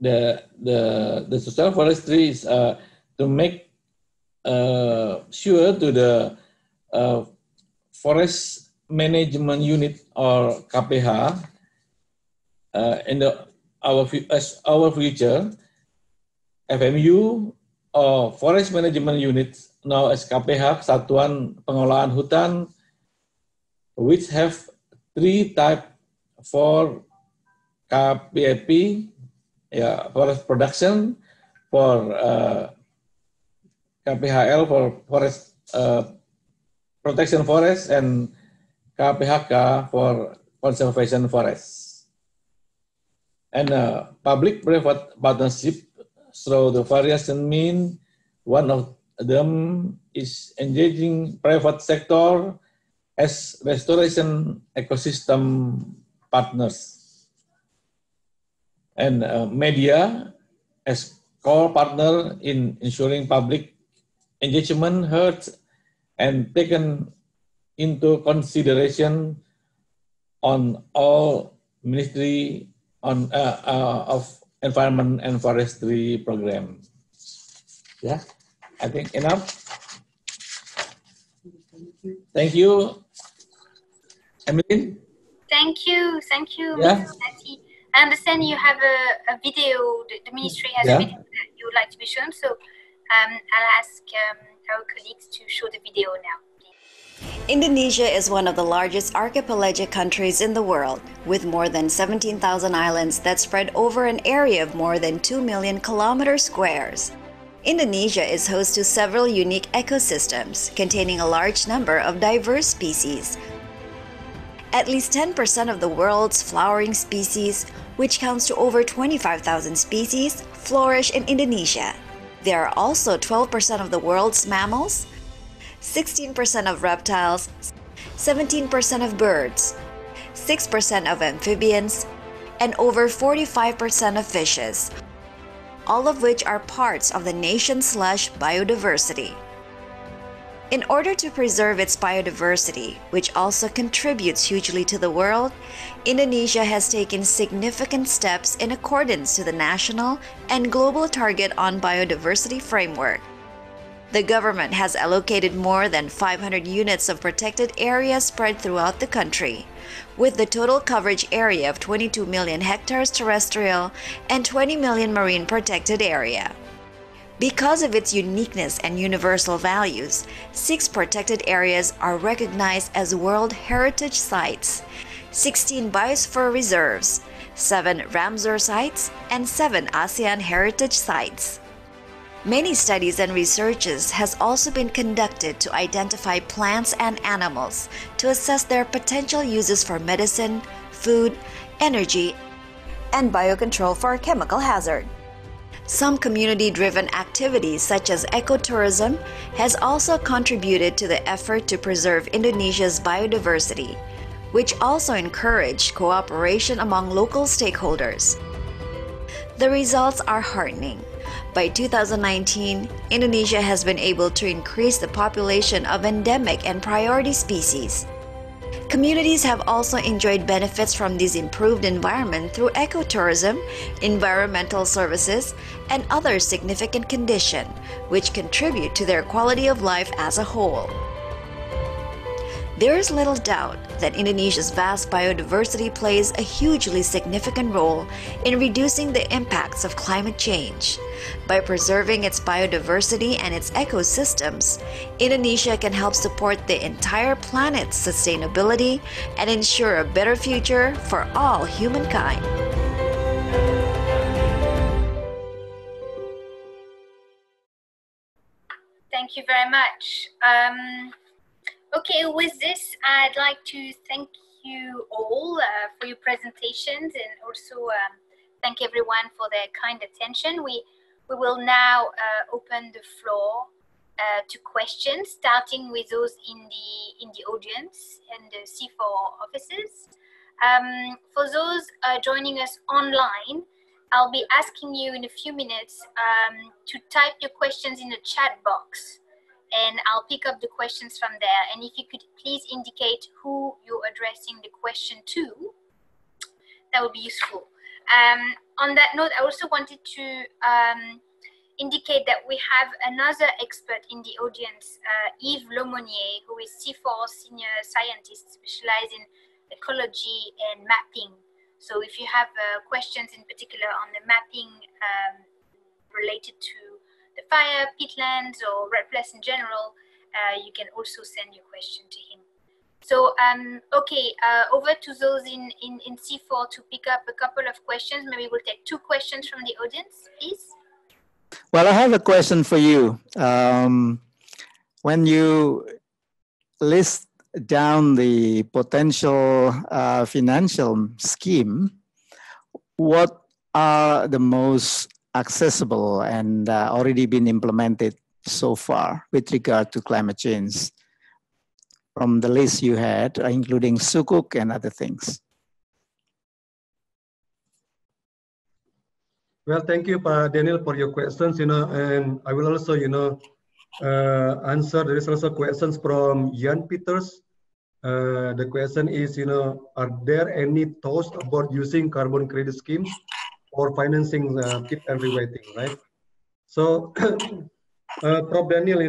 The social forestry is to make sure to the forest management unit or KPH in our future FMU or forest management unit now as KPH Satuan Pengolahan Hutan, which have three types for KPP, forest production, for KPHL for forest protection forest, and KPHK for conservation forests. And public-private partnership through the variation means. One of them is engaging private sector as restoration ecosystem partners and media as core partner in ensuring public engagement heard and taken into consideration on all Ministry of Environment and Forestry program. Yeah, I think enough. Thank you, Emeline. Thank you. Yeah. I understand you have a video. The ministry has a video that you would like to be shown. So I'll ask our colleagues to show the video now. Indonesia is one of the largest archipelagic countries in the world, with more than 17,000 islands that spread over an area of more than 2 million kilometer squares. Indonesia is host to several unique ecosystems, containing a large number of diverse species. At least 10% of the world's flowering species, which counts to over 25,000 species, flourish in Indonesia. There are also 12% of the world's mammals, 16% of reptiles, 17% of birds, 6% of amphibians, and over 45% of fishes, all of which are parts of the nation's biodiversity. In order to preserve its biodiversity, which also contributes hugely to the world, Indonesia has taken significant steps in accordance to the national and global target on biodiversity framework. The government has allocated more than 500 units of protected area spread throughout the country, with the total coverage area of 22 million hectares terrestrial and 20 million marine protected area. Because of its uniqueness and universal values, 6 protected areas are recognized as World Heritage Sites, 16 biosphere reserves, 7 Ramsar Sites, and 7 ASEAN Heritage Sites. Many studies and researches has also been conducted to identify plants and animals to assess their potential uses for medicine, food, energy, and biocontrol for chemical hazard. Some community-driven activities such as ecotourism has also contributed to the effort to preserve Indonesia's biodiversity, which also encouraged cooperation among local stakeholders. The results are heartening. By 2019, Indonesia has been able to increase the population of endemic and priority species. Communities have also enjoyed benefits from this improved environment through ecotourism, environmental services, and other significant conditions, which contribute to their quality of life as a whole. There is little doubt that Indonesia's vast biodiversity plays a hugely significant role in reducing the impacts of climate change. By preserving its biodiversity and its ecosystems, Indonesia can help support the entire planet's sustainability and ensure a better future for all humankind. Thank you very much. Okay, with this, I'd like to thank you all for your presentations and also thank everyone for their kind attention. We will now open the floor to questions, starting with those in the audience and the C4 offices. For those joining us online, I'll be asking you in a few minutes to type your questions in the chat box, and I'll pick up the questions from there. And if you could please indicate who you're addressing the question to, that would be useful. On that note, I also wanted to indicate that we have another expert in the audience, Yves Laumonnier, who is C4 Senior Scientist, specialized in ecology and mapping. So if you have questions in particular on the mapping related to the fire, peatlands, or REDD+ in general, you can also send your question to him. So, okay, over to those in C4 to pick up a couple of questions. Maybe we'll take 2 questions from the audience, please. Well, I have a question for you. When you list down the potential financial scheme, what are the most accessible and already been implemented so far with regard to climate change from the list you had, including Sukuk and other things? Well, thank you, Daniel, for your questions, and I will also, answer. There is also questions from Jan Peters. The question is, are there any thoughts about using carbon credit schemes for financing peat and rewetting, right? So, Prof. Daniel,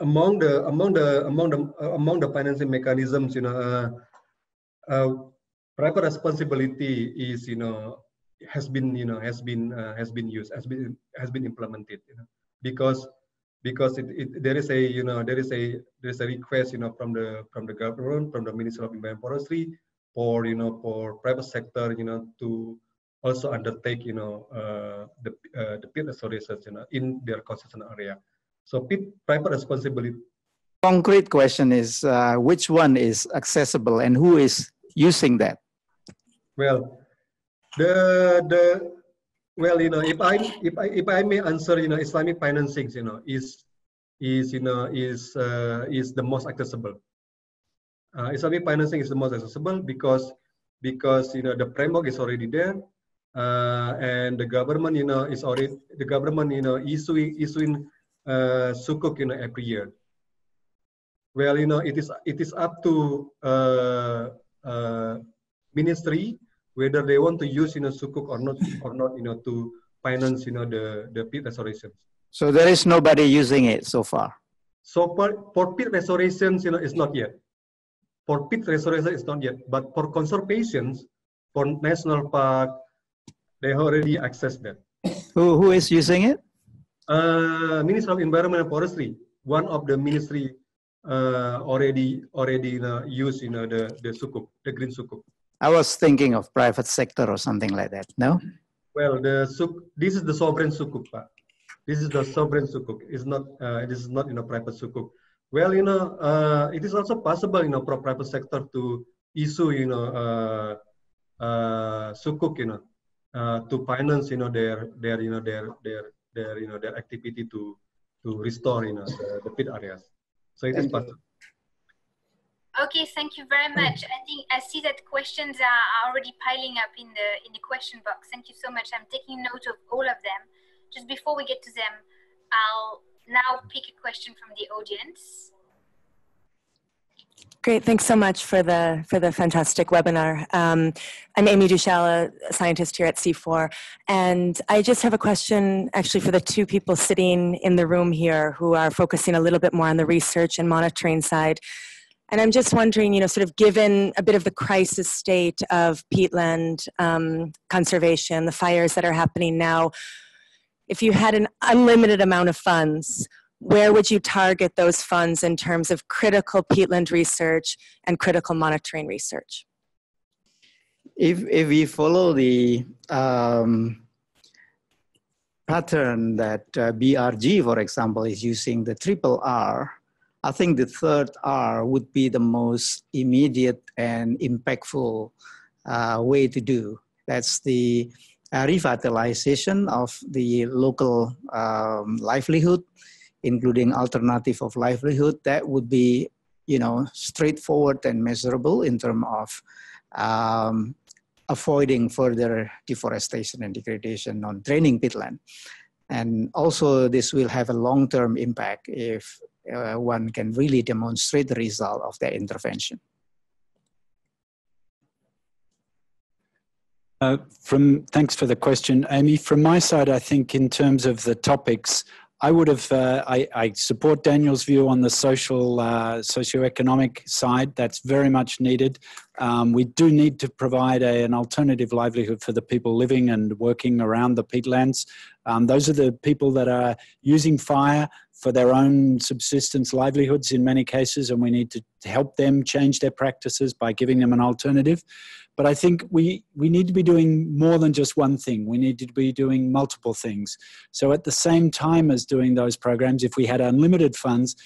among the financing mechanisms, private responsibility is, has been implemented, because there is a request, from the government, from the Ministry of Environment and Forestry, for for private sector, to also undertake, the peat restoration, in their concession area. So peat private responsibility. Concrete question is, which one is accessible and who is using that? Well, if I may answer, Islamic financing, is the most accessible. Islamic financing is the most accessible because the framework is already there, and the government, is issuing sukuk, every year. Well, it is up to ministry whether they want to use sukuk or not to finance the peat restoration. So there is nobody using it so far. So for peat restorations, it's not yet. For peat restoration, it's not yet. But for conservations, for national park, they already access that. Who is using it? Ministry of Environment and Forestry, one of the ministry already use the sukuk, the green sukuk. I was thinking of private sector or something like that. No. Well, this is the sovereign sukuk, Pak. This is the sovereign sukuk. It's not. This is not private sukuk. Well, it is also possible for private sector to issue sukuk to finance their activity to restore the peat areas. So it is possible. Okay, thank you very much. I think I see that questions are already piling up in the question box. Thank you so much. I'm taking note of all of them. Just before we get to them, I'll now pick a question from the audience. Great, thanks so much for the fantastic webinar. I'm Amy Dushal, a scientist here at C4, and I just have a question actually for the two people sitting in the room here who are focusing a little bit more on the research and monitoring side. And I'm just wondering, sort of given a bit of the crisis state of peatland conservation, the fires that are happening now, if you had an unlimited amount of funds, where would you target those funds in terms of critical peatland research and critical monitoring research? If we follow the pattern that BRG, for example, is using, the triple R, I think the third R would be the most immediate and impactful way to do. That's the revitalization of the local livelihood, including alternative of livelihood. That would be, straightforward and measurable in terms of avoiding further deforestation and degradation on draining peatland. And also this will have a long-term impact if one can really demonstrate the result of their intervention. Thanks for the question, Amy. From my side, I think in terms of the topics, I would have, I support Daniel's view on the socioeconomic side. That's very much needed. We do need to provide an alternative livelihood for the people living and working around the peatlands. Those are the people that are using fire for their own subsistence livelihoods in many cases, and we need to help them change their practices by giving them an alternative. But I think we need to be doing more than just one thing. We need to be doing multiple things. So at the same time as doing those programs, if we had unlimited funds,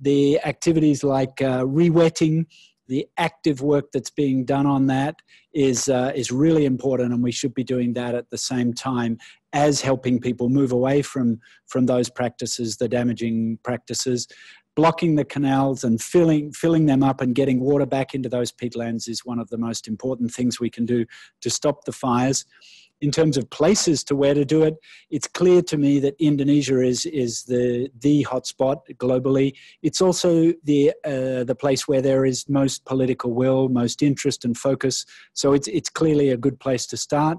the activities like re-wetting, the active work that's being done on that is really important, and we should be doing that at the same time as helping people move away from those practices, the damaging practices. Blocking the canals and filling them up and getting water back into those peatlands is one of the most important things we can do to stop the fires. In terms of places to where to do it, it's clear to me that Indonesia is the hotspot globally. It's also the place where there is most political will, most interest and focus. So it's clearly a good place to start.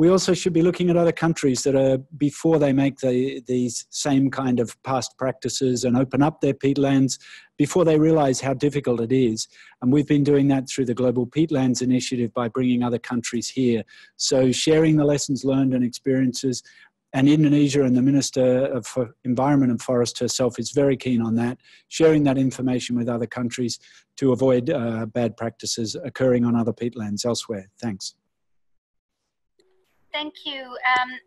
We also should be looking at other countries that are, before they make these same kind of past practices and open up their peatlands, before they realize how difficult it is. And we've been doing that through the Global Peatlands Initiative by bringing other countries here. So sharing the lessons learned and experiences, and Indonesia and the Minister of Environment and Forest herself is very keen on that, sharing that information with other countries to avoid bad practices occurring on other peatlands elsewhere. Thanks. Thank you.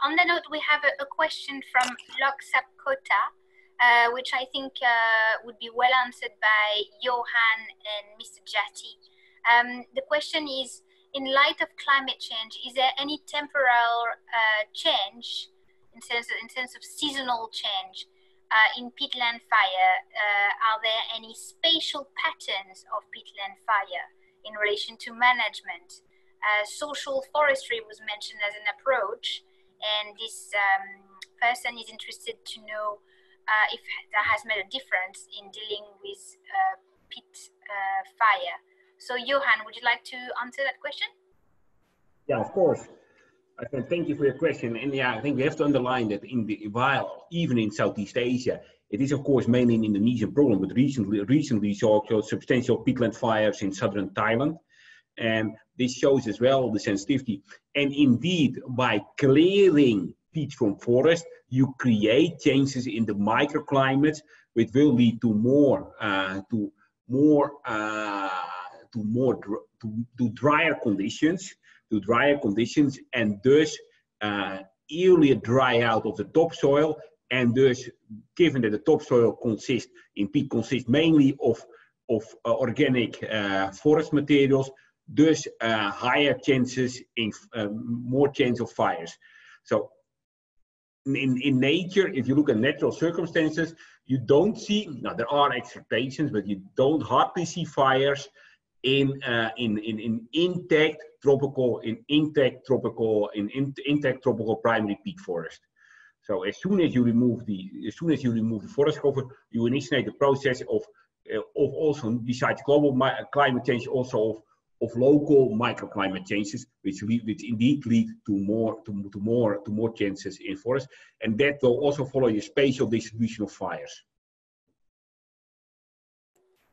On the note, we have a question from Lok Sapkota, which I think would be well answered by Johan and Mr. Jati. The question is, in light of climate change, is there any temporal change in terms of seasonal change in peatland fire? Are there any spatial patterns of peatland fire in relation to management? Social forestry was mentioned as an approach, and this person is interested to know if that has made a difference in dealing with peat fire. So Johan, would you like to answer that question? Yeah, of course. Thank you for your question. And yeah, I think we have to underline that while even in Southeast Asia, it is of course mainly an Indonesian problem, but recently we saw substantial peatland fires in southern Thailand. And this shows as well the sensitivity. And indeed, by clearing peat from forest, you create changes in the microclimates, which will lead to drier conditions, and thus earlier dry out of the topsoil. And thus, given that the topsoil consists mainly of organic forest materials, thus higher chances in more chance of fires. So in nature, if you look at natural circumstances, you don't see, now there are exceptions, but you don't hardly see fires in intact tropical primary peat forest. So as soon as you remove the forest cover, you initiate the process of also, besides global climate change, also of local microclimate changes, which indeed lead to more chances in forests, and that will also follow your spatial distribution of fires.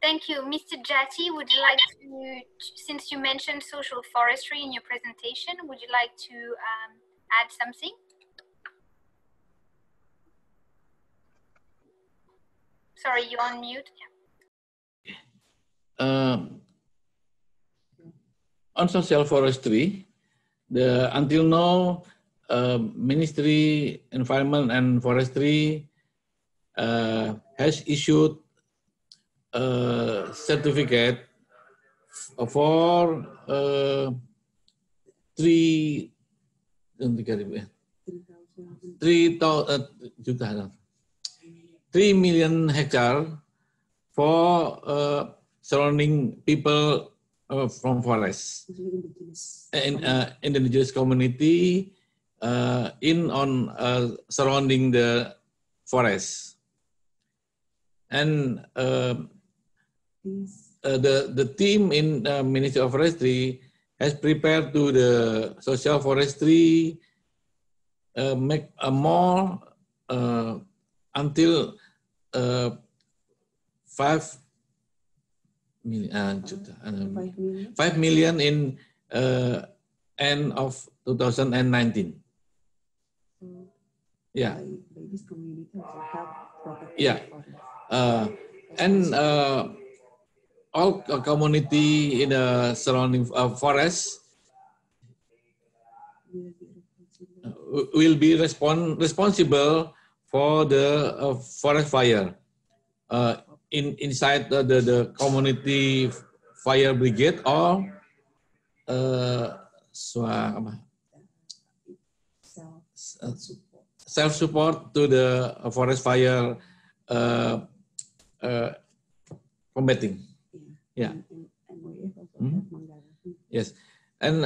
Thank you, Mr. Jati. Would you like to, since you mentioned social forestry in your presentation, would you like to add something? Sorry, you're on mute. Yeah. On social forestry, until now, Ministry of Environment and Forestry has issued a certificate for three million hectares for surrounding people from forests and indigenous community surrounding the forest, and the team in Ministry of Forestry has prepared to the social forestry make a more until 5 million in end of 2019. Yeah. Yeah. And all community in the surrounding forest will be responsible for the forest fire inside the community fire brigade or self-support to the forest fire combating. Yeah. Yes, and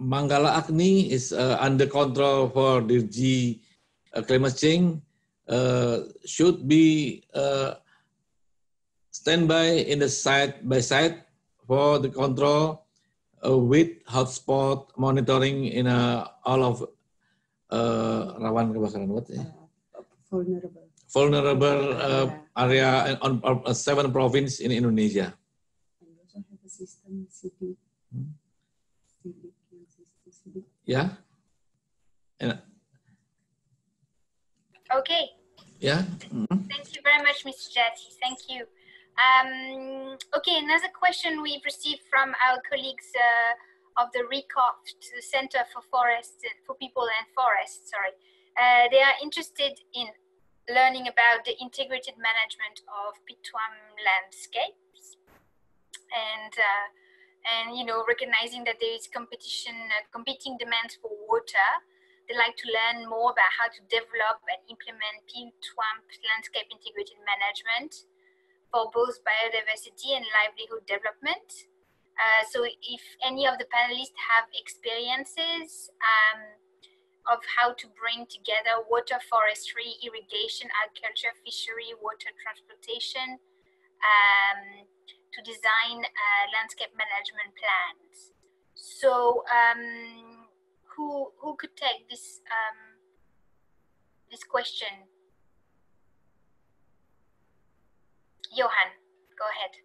Manggala Agni is under control for the G climate change. Should be standby in the side by side for the control with hotspot monitoring in all of rawan kebakaran. What? Vulnerable area on 7 provinces in Indonesia. System city. Yeah. And, okay. Yeah. Mm-hmm. Thank you very much, Mr. Jati. Thank you. Okay, another question we've received from our colleagues of the RECOFT, the Center for Forests, for People and Forests. Sorry, they are interested in learning about the integrated management of peatwam landscape. And you know, recognizing that there is competition, competing demands for water, they like to learn more about how to develop and implement peatwam landscape integrated management for both biodiversity and livelihood development. So, if any of the panelists have experiences of how to bring together water, forestry, irrigation, agriculture, fishery, water transportation. To design landscape management plans. So, who could take this this question? Johan, go ahead.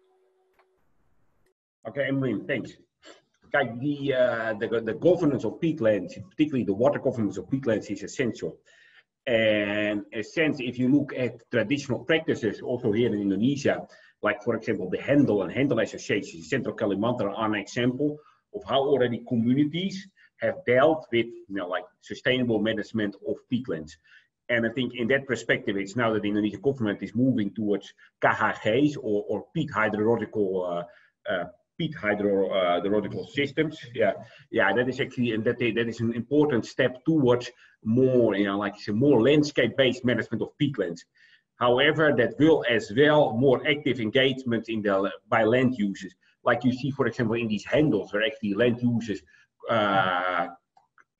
Okay, Emeline, thanks. Like the governance of peatlands, particularly the water governance of peatlands, is essential. And in a sense, if you look at traditional practices, also here in Indonesia. Like, for example, the Handel and Handel Association in Central Kalimantan are an example of how already communities have dealt with, you know, like sustainable management of peatlands. And I think in that perspective, it's now that the Indonesian government is moving towards KHGs or peat hydrological systems. Yeah, yeah, that is actually, and that is an important step towards more, you know, like it's a more landscape-based management of peatlands. However, that will as well more active engagement in by land users, like you see, for example, in these handles where actually land users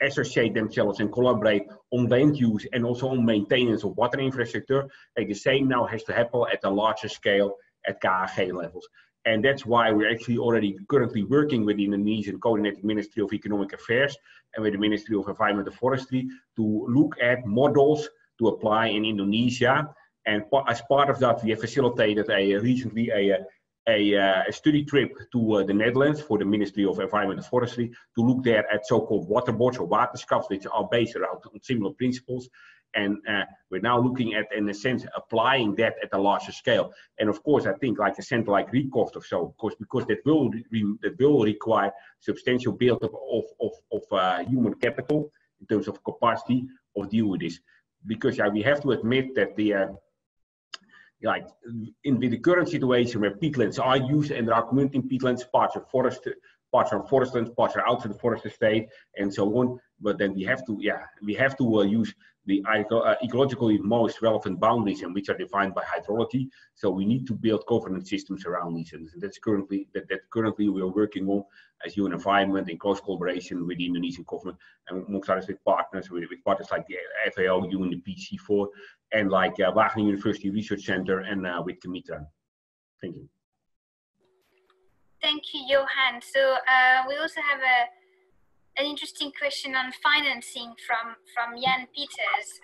associate themselves and collaborate on land use and also on maintenance of water infrastructure. Like the same now has to happen at a larger scale at KHG levels, and that's why we're actually already currently working with the Indonesian Coordinating Ministry of Economic Affairs and with the Ministry of Environment and Forestry to look at models to apply in Indonesia. And as part of that, we have facilitated recently a study trip to the Netherlands for the Ministry of Environment and Forestry to look there at so-called waterboards or waterschaps, which are based around similar principles. And we're now looking at, in a sense, applying that at a larger scale. And of course, I think like a center like RECOFT or so, because that will require substantial build-up of human capital in terms of capacity of deal with this. Because we have to admit that with the current situation where peatlands are used and there are community peatlands, parts are forest lands, parts are outside the forest estate, and so on. But then we have to use the ecologically most relevant boundaries, and which are defined by hydrology. So we need to build governance systems around these, and that's currently we are working on as UN Environment in close collaboration with the Indonesian government and amongst others with partners like the FAO, UNDP, C4, and like Wageningen University Research Center, and with Kemitra. Thank you. Thank you, Johan. So we also have an interesting question on financing from Jan Peters,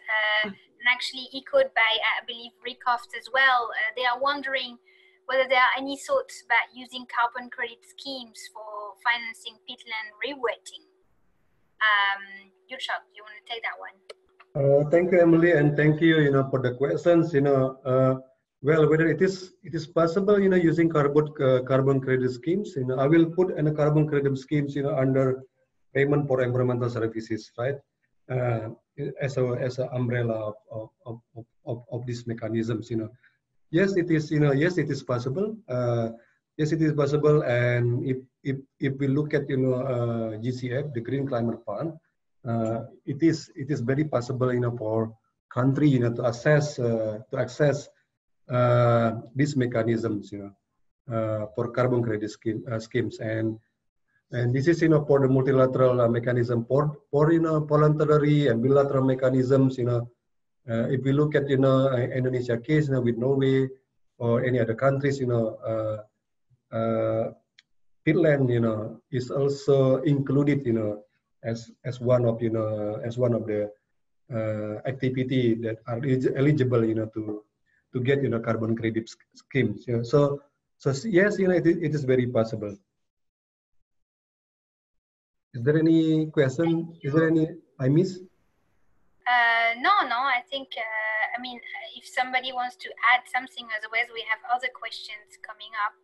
and actually echoed by, I believe, RECOFT as well. They are wondering whether there are any thoughts about using carbon credit schemes for financing peatland rewetting. Yuchok, you want to take that one? Thank you, Emily, and thank you, you know, for the questions. You know, well, whether it is possible, you know, using carbon credit schemes. You know, I will put in a carbon credit schemes, you know, under payment for environmental services, right? As an umbrella of these mechanisms, you know, Yes, it is. Yes, it is possible. Yes, it is possible. And if we look at GCF, the Green Climate Fund, it is very possible for country to access these mechanisms for carbon credit schemes and this is for the multilateral mechanism for voluntary and bilateral mechanisms if we look at Indonesia case with Norway or any other countries peatland is also included as one of the activity that are eligible to get carbon credit schemes. So yes, it is very possible. Is there any question? Is there any I miss? No, I think I mean, if somebody wants to add something, otherwise we have other questions coming up.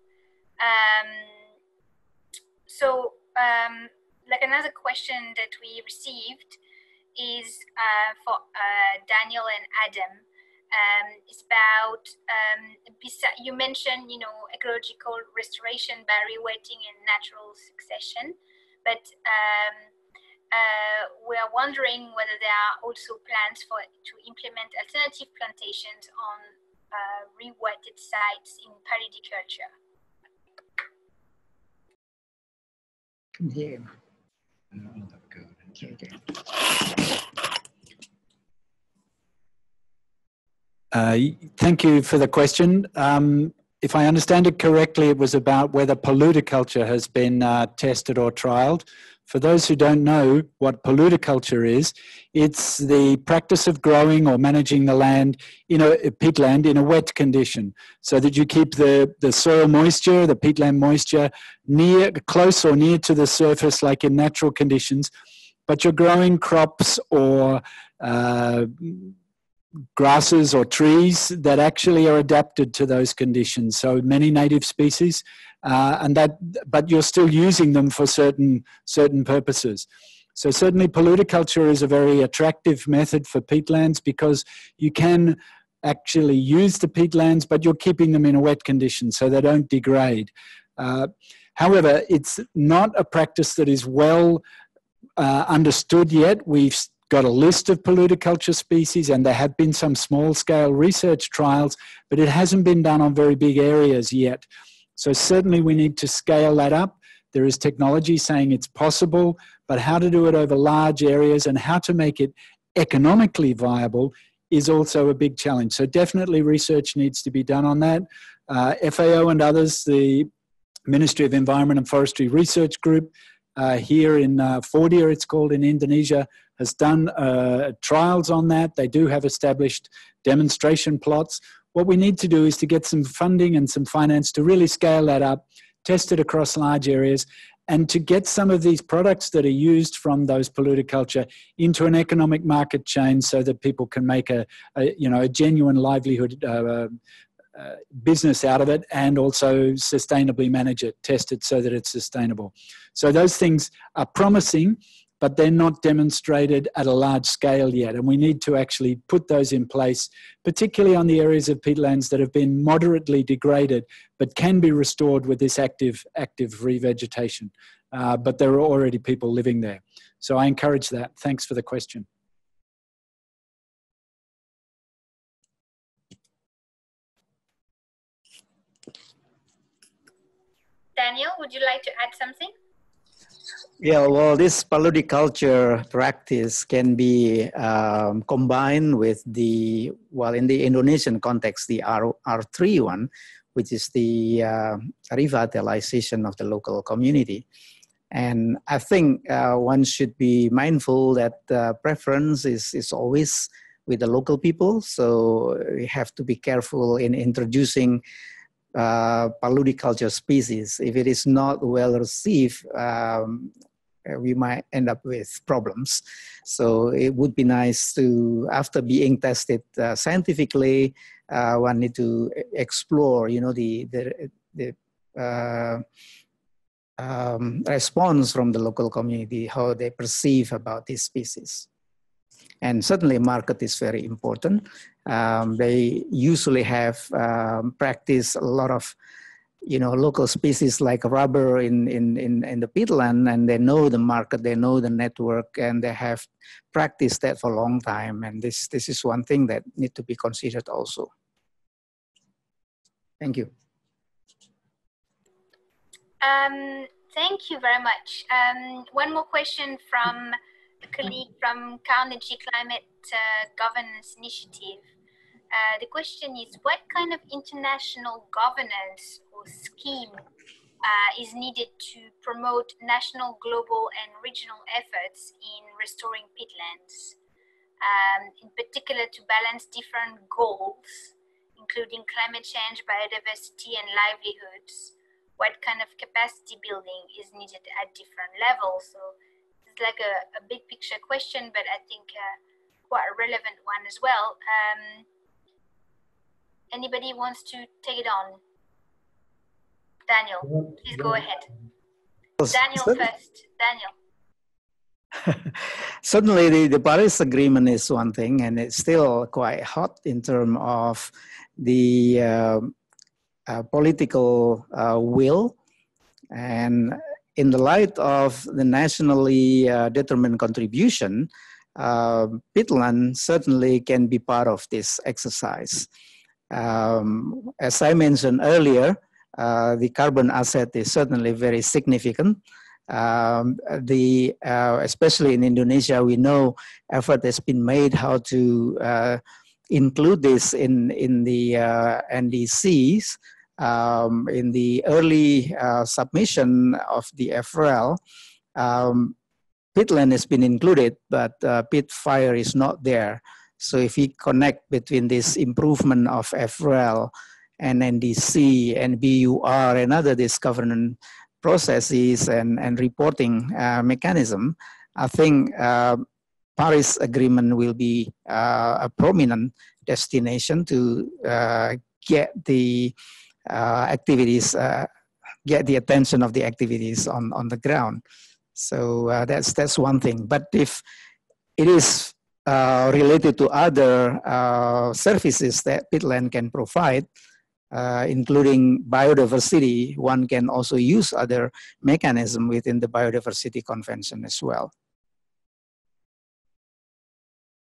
Like another question that we received is for Daniel and Adam. It's about, you mentioned, ecological restoration, barrier wetting, and natural succession, but we are wondering whether there are also plans to implement alternative plantations on re-wetted sites in paleidoculture. Continue. Thank you for the question. If I understand it correctly, it was about whether polluticulture has been tested or trialled. For those who don't know what polluticulture is, it's the practice of growing or managing the land, peatland in a wet condition, so that you keep the soil moisture, the peatland moisture, close or near to the surface like in natural conditions, but you're growing crops or grasses or trees that actually are adapted to those conditions. So many native species, but you're still using them for certain purposes. So certainly polluticulture is a very attractive method for peatlands because you can actually use the peatlands, but you're keeping them in a wet condition so they don't degrade. However, it's not a practice that is well understood yet. We've got a list of polluticulture species and there have been some small-scale research trials, but it hasn't been done on very big areas yet. So certainly we need to scale that up. There is technology saying it's possible, but how to do it over large areas and how to make it economically viable is also a big challenge. So definitely research needs to be done on that. FAO and others, the Ministry of Environment and Forestry Research Group here in Fordia, it's called, in Indonesia, has done trials on that. They do have established demonstration plots. What we need to do is to get some funding and some finance to really scale that up, test it across large areas, and to get some of these products that are used from those polluticulture into an economic market chain so that people can make a genuine livelihood business out of it and also sustainably manage it, test it so that it's sustainable. So those things are promising, but they're not demonstrated at a large scale yet. And we need to actually put those in place, particularly on the areas of peatlands that have been moderately degraded, but can be restored with this active revegetation. But there are already people living there. So I encourage that. Thanks for the question. Daniel, would you like to add something? Yeah, well, this polluticulture practice can be combined with the, well, in the Indonesian context, the R3 one, which is the revitalization of the local community. And I think one should be mindful that preference is always with the local people. So we have to be careful in introducing polluticulture species. If it is not well received, we might end up with problems. So it would be nice to, after being tested scientifically, one need to explore, the response from the local community, how they perceive about these species. And certainly market is very important. They usually have practiced a lot of, local species like rubber in the peatland, and they know the market, they know the network, and they have practiced that for a long time. And this is one thing that needs to be considered also. Thank you. Thank you very much. One more question from a colleague from Carnegie Climate Governance Initiative. The question is, what kind of international governance or scheme is needed to promote national, global, and regional efforts in restoring peatlands, in particular to balance different goals, including climate change, biodiversity, and livelihoods? What kind of capacity building is needed at different levels? So it's like a big picture question, but I think quite a relevant one as well. Anybody wants to take it on? Daniel, please go ahead. Daniel first. Daniel. Certainly the Paris Agreement is one thing, and it's still quite hot in terms of the political will. And in the light of the nationally determined contribution, peatland certainly can be part of this exercise. As I mentioned earlier, the carbon asset is certainly very significant. Especially in Indonesia, we know effort has been made how to include this in the NDCs. In the early submission of the FRL, peatland has been included, but peat fire is not there. So if we connect between this improvement of FRL and NDC and BUR and other governance processes and reporting mechanism, I think Paris Agreement will be a prominent destination to get the attention of the activities on the ground. So that's one thing. But if it is related to other services that peatland can provide, including biodiversity, one can also use other mechanisms within the biodiversity convention as well.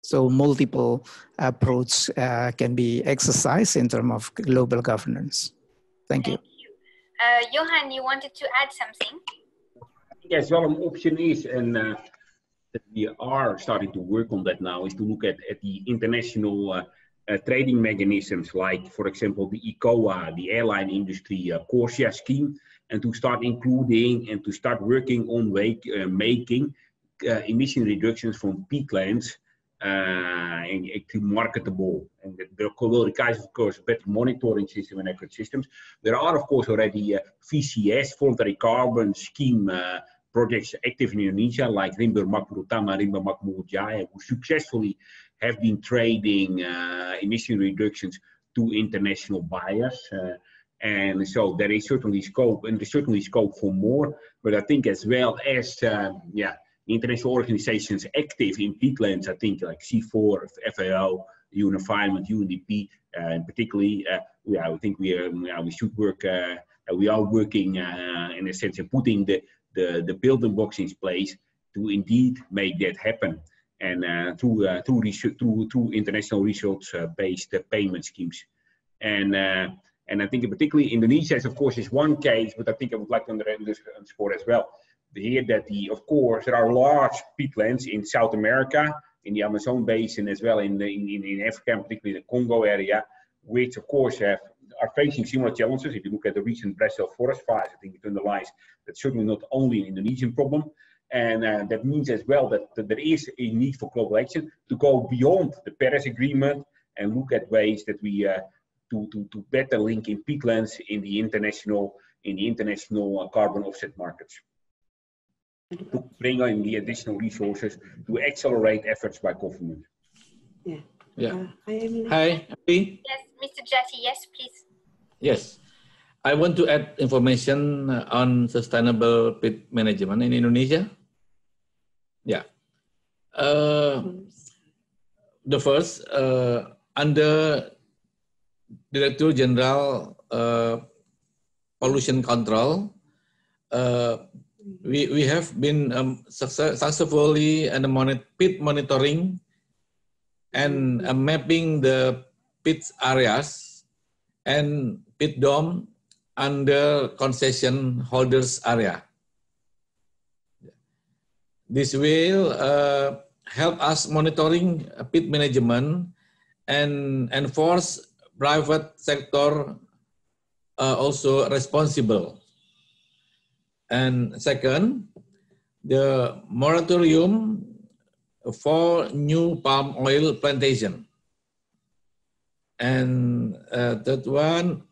So multiple approaches can be exercised in terms of global governance. Thank you. Johan, you wanted to add something? Yes, well, an option is, and we are starting to work on that now, is to look at the international trading mechanisms, like, for example, the ECOA, the airline industry CORSIA scheme, and to start including and to start working on making emission reductions from peatlands and actually marketable. And that will require, of course, better monitoring system and ecosystems. There are, of course, already VCS, voluntary carbon scheme, projects active in Indonesia, like Rimba Makmurutama, Rimba Makmurujaya, who successfully have been trading emission reductions to international buyers. And so there is certainly scope, and there's certainly scope for more. But I think as well as, international organizations active in peatlands, I think like C4, FAO, UN Environment, UNDP, and particularly, I think we should work, we are working in a sense of putting the building blocks in place to indeed make that happen, and through international results-based payment schemes, and I think particularly Indonesia is of course is one case, but I think I would like to underscore as well here that of course there are large peatlands in South America, in the Amazon basin as well, in Africa, and particularly the Congo area, which of course are facing similar challenges. If you look at the recent Brazil forest fires, I think it underlies that's certainly not only an Indonesian problem. And that means as well that there is a need for global action to go beyond the Paris Agreement and look at ways that we to better link in peatlands in the international carbon offset markets. To bring in the additional resources to accelerate efforts by government. Yeah. Yeah. Hi. Yes, Mr. Jati, yes, please. Yes. I want to add information on sustainable peat management in Indonesia. Yeah. The first, under Director General Pollution Control, we have been successfully and pit monitoring and mapping the pit areas and pit dome under concession holders area. This will help us monitoring pit management and enforce private sector also responsible. And second, the moratorium for new palm oil plantation. And third one,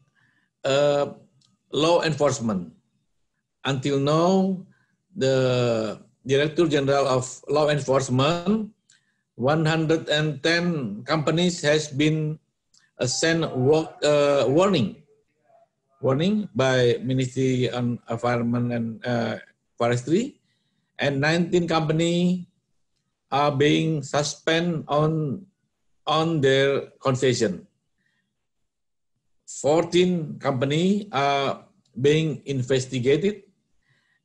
law enforcement. Until now, the Director General of Law Enforcement, 110 companies has been sent warning by Ministry of Environment and Forestry, and 19 companies are being suspended on their concession. 14 companies are being investigated,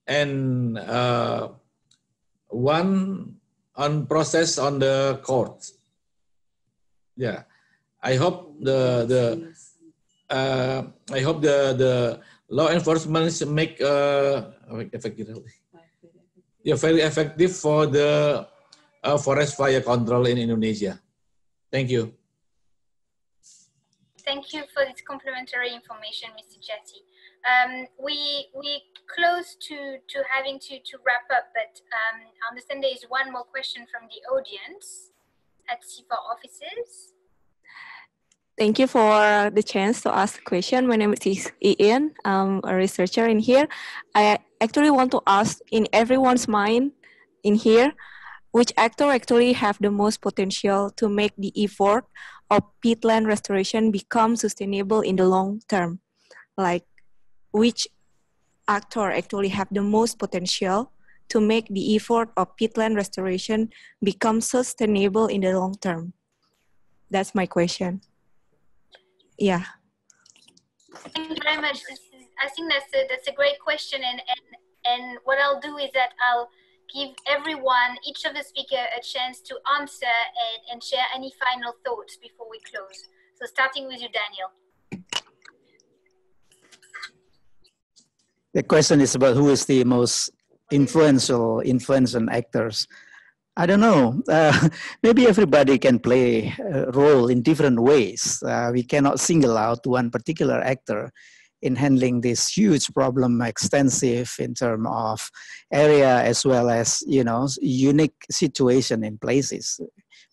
and one on process on the court. Yeah, I hope the law enforcement make very effective for the forest fire control in Indonesia. Thank you. Thank you for this complimentary information, Mr. Jati. We close to having to wrap up, but I understand there is one more question from the audience at CIFOR offices. Thank you for the chance to ask a question. My name is Ian. I'm a researcher in here. I actually want to ask, in everyone's mind in here, which actor actually have the most potential to make the effort of peatland restoration become sustainable in the long term? Like, which actor actually have the most potential to make the effort of peatland restoration become sustainable in the long term? That's my question. Yeah. Thank you very much. I think that's a great question, and what I'll do is that I'll give everyone, each of the speaker, a chance to answer and share any final thoughts before we close. So starting with you, Daniel. The question is about who is the most influential actors. I don't know. Maybe everybody can play a role in different ways. We cannot single out one particular actor in handling this huge problem, extensive in terms of area as well as, you know, unique situation in places.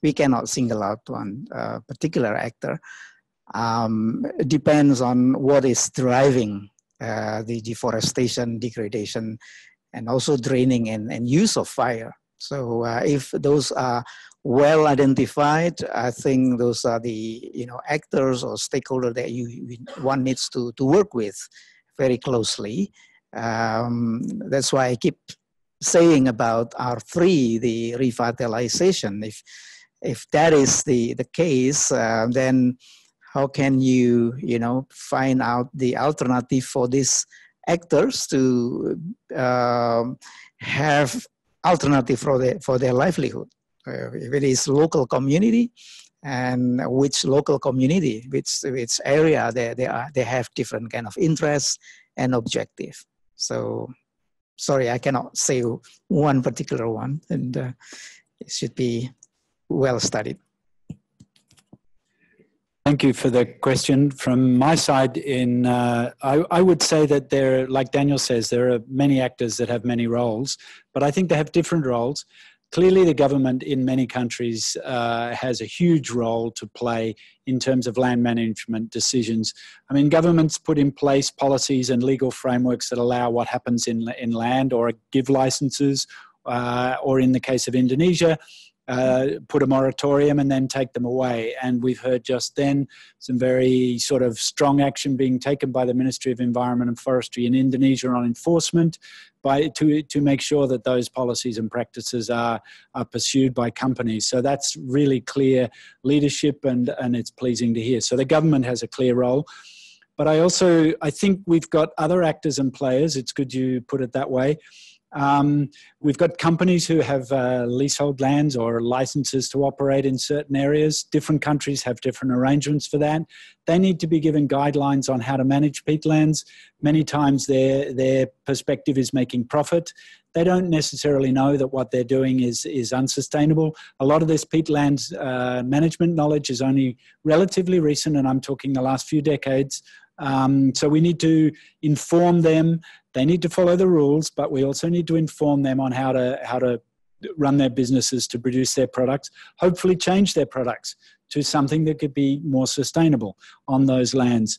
We cannot single out one particular actor. It depends on what is driving the deforestation, degradation, and also draining and use of fire. So if those are well identified, I think those are the, you know, actors or stakeholders that one needs to work with very closely. That's why I keep saying about R3, the revitalization. If that is the case, then how can you know, find out the alternative for these actors to have alternative for their livelihood. If it is local community, and which local community, which area they have different kind of interests and objective. So, sorry, I cannot say one particular one, and it should be well studied. Thank you for the question. From my side, in I would say that there, like Daniel says, there are many actors that have many roles, but I think they have different roles. Clearly, the government in many countries has a huge role to play in terms of land management decisions. I mean, governments put in place policies and legal frameworks that allow what happens in land, or give licenses, or in the case of Indonesia, put a moratorium and then take them away. And we've heard just then some very sort of strong action being taken by the Ministry of Environment and Forestry in Indonesia on enforcement to make sure that those policies and practices are pursued by companies. So that's really clear leadership, and it's pleasing to hear. So the government has a clear role. But I think we've got other actors and players. It's good you put it that way. We've got companies who have leasehold lands or licenses to operate in certain areas. Different countries have different arrangements for that. They need to be given guidelines on how to manage peatlands. Many times their perspective is making profit. They don't necessarily know that what they're doing is unsustainable. A lot of this peatlands management knowledge is only relatively recent, and I'm talking the last few decades. So we need to inform them. They need to follow the rules, but we also need to inform them on how to run their businesses to produce their products, hopefully change their products to something that could be more sustainable on those lands.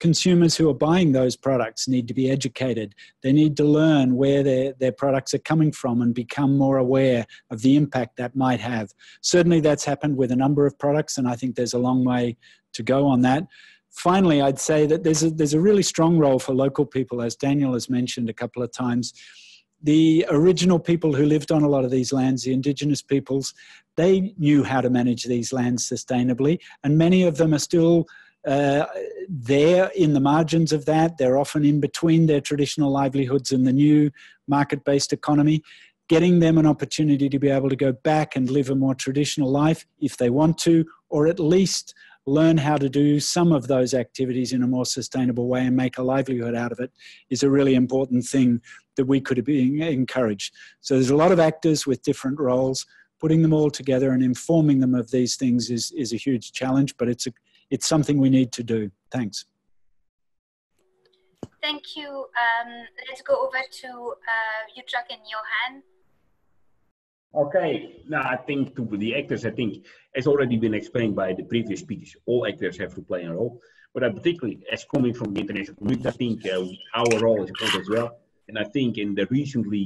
Consumers who are buying those products need to be educated. They need to learn where their products are coming from and become more aware of the impact that might have. Certainly that's happened with a number of products, and I think there's a long way to go on that. Finally, I'd say that there's a really strong role for local people, as Daniel has mentioned a couple of times. The original people who lived on a lot of these lands, the indigenous peoples, they knew how to manage these lands sustainably, and many of them are still there in the margins of that. They're often in between their traditional livelihoods and the new market-based economy. Getting them an opportunity to be able to go back and live a more traditional life if they want to, or at least learn how to do some of those activities in a more sustainable way and make a livelihood out of it, is a really important thing that we could be encouraged. So there's a lot of actors with different roles. Putting them all together and informing them of these things is a huge challenge, but it's something we need to do. Thanks. Thank you. Let's go over to Yitzhak and Johan. Okay, now I think to the actors, I think it's already been explained by the previous speakers. All actors have to play a role, but I particularly, as coming from the international community, I think our role is important as well. And I think in the recently,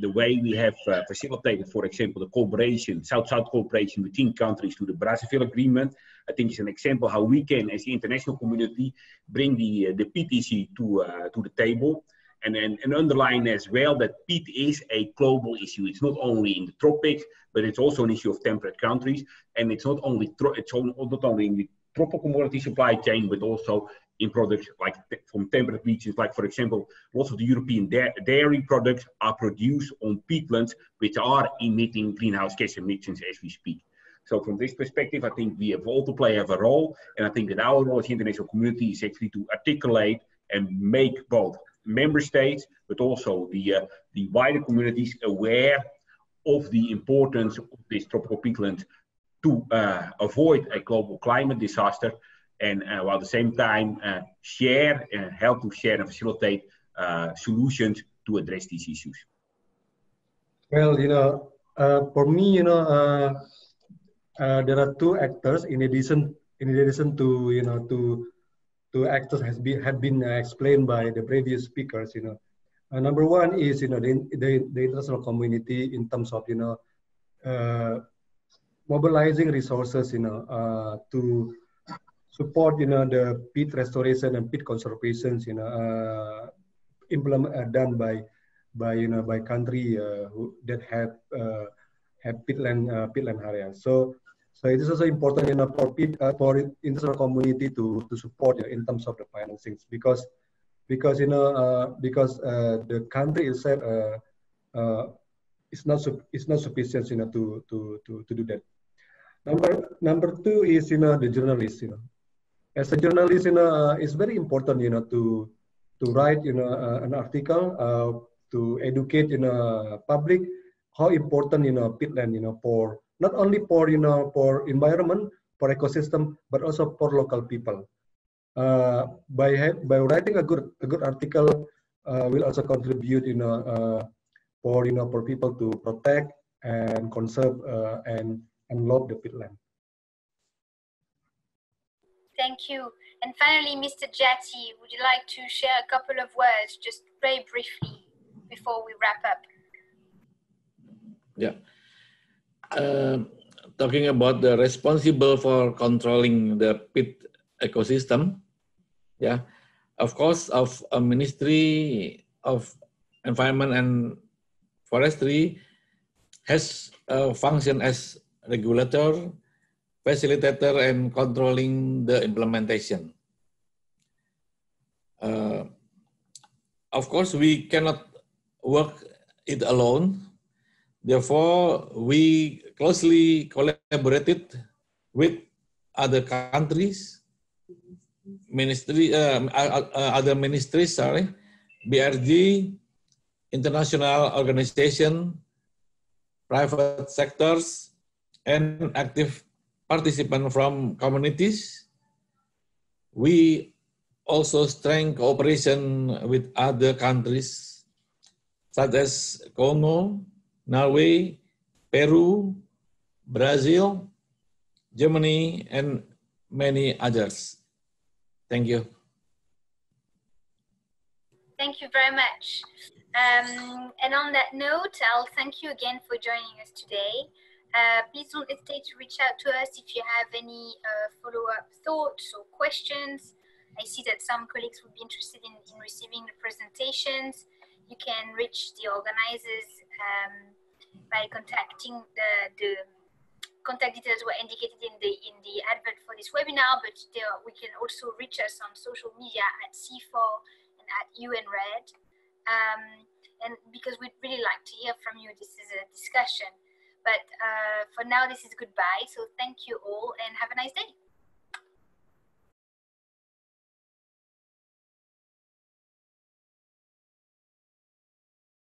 the way we have facilitated, for example, the cooperation, South-South cooperation between countries to the Brazzaville Agreement, I think is an example how we can, as the international community, bring the peat issue to the table. And underline as well that peat is a global issue. It's not only in the tropics, but it's also an issue of temperate countries. And it's not only in the tropical commodity supply chain, but also in products like from temperate regions. Like, for example, lots of the European dairy products are produced on peatlands, which are emitting greenhouse gas emissions as we speak. So from this perspective, I think we have all to play a role. And I think that our role as the international community is actually to articulate and make both member states, but also the wider communities aware of the importance of this tropical peatland to avoid a global climate disaster, and while at the same time share and help to share and facilitate solutions to address these issues. Well, you know, for me, you know, there are two actors in addition to, you know, to actors had been explained by the previous speakers. You know, number one is, you know, the international community in terms of, you know, mobilizing resources, you know, to support, you know, the peat restoration and peat conservations, you know, done by you know, by country that have peatland areas. So it is also important, you know, for international community to support, you know, in terms of the financings, because you know, the country itself is not sufficient, you know, to do that. Number two is, you know, the journalists. You know, as a journalist, you know, it's very important, you know, to write, you know, an article to educate, you know, public how important, you know, peatland, you know, for not only for, you know, for environment, for ecosystem, but also for local people. By writing a good article, will also contribute, you know, for people to protect and conserve and love the peatland. Thank you. And finally, Mr. Jati, would you like to share a couple of words, just very briefly, before we wrap up? Yeah. talking about the responsible for controlling the peat ecosystem, yeah, of course, of a Ministry of Environment and Forestry has a function as regulator, facilitator, and controlling the implementation. Of course, we cannot work it alone. Therefore, we closely collaborated with other countries, other ministries, sorry, BRG, international organization, private sectors, and active participants from communities. We also strengthen cooperation with other countries such as Congo, Norway, Peru, Brazil, Germany, and many others. Thank you. Thank you very much. And on that note, I'll thank you again for joining us today. Please don't hesitate to reach out to us if you have any follow-up thoughts or questions. I see that some colleagues would be interested in receiving the presentations. You can reach the organizers by contacting the contact details were indicated in the advert for this webinar, but we can also reach us on social media at C4 and at UN-REDD. And because we'd really like to hear from you, this is a discussion. But for now, this is goodbye. So thank you all and have a nice day.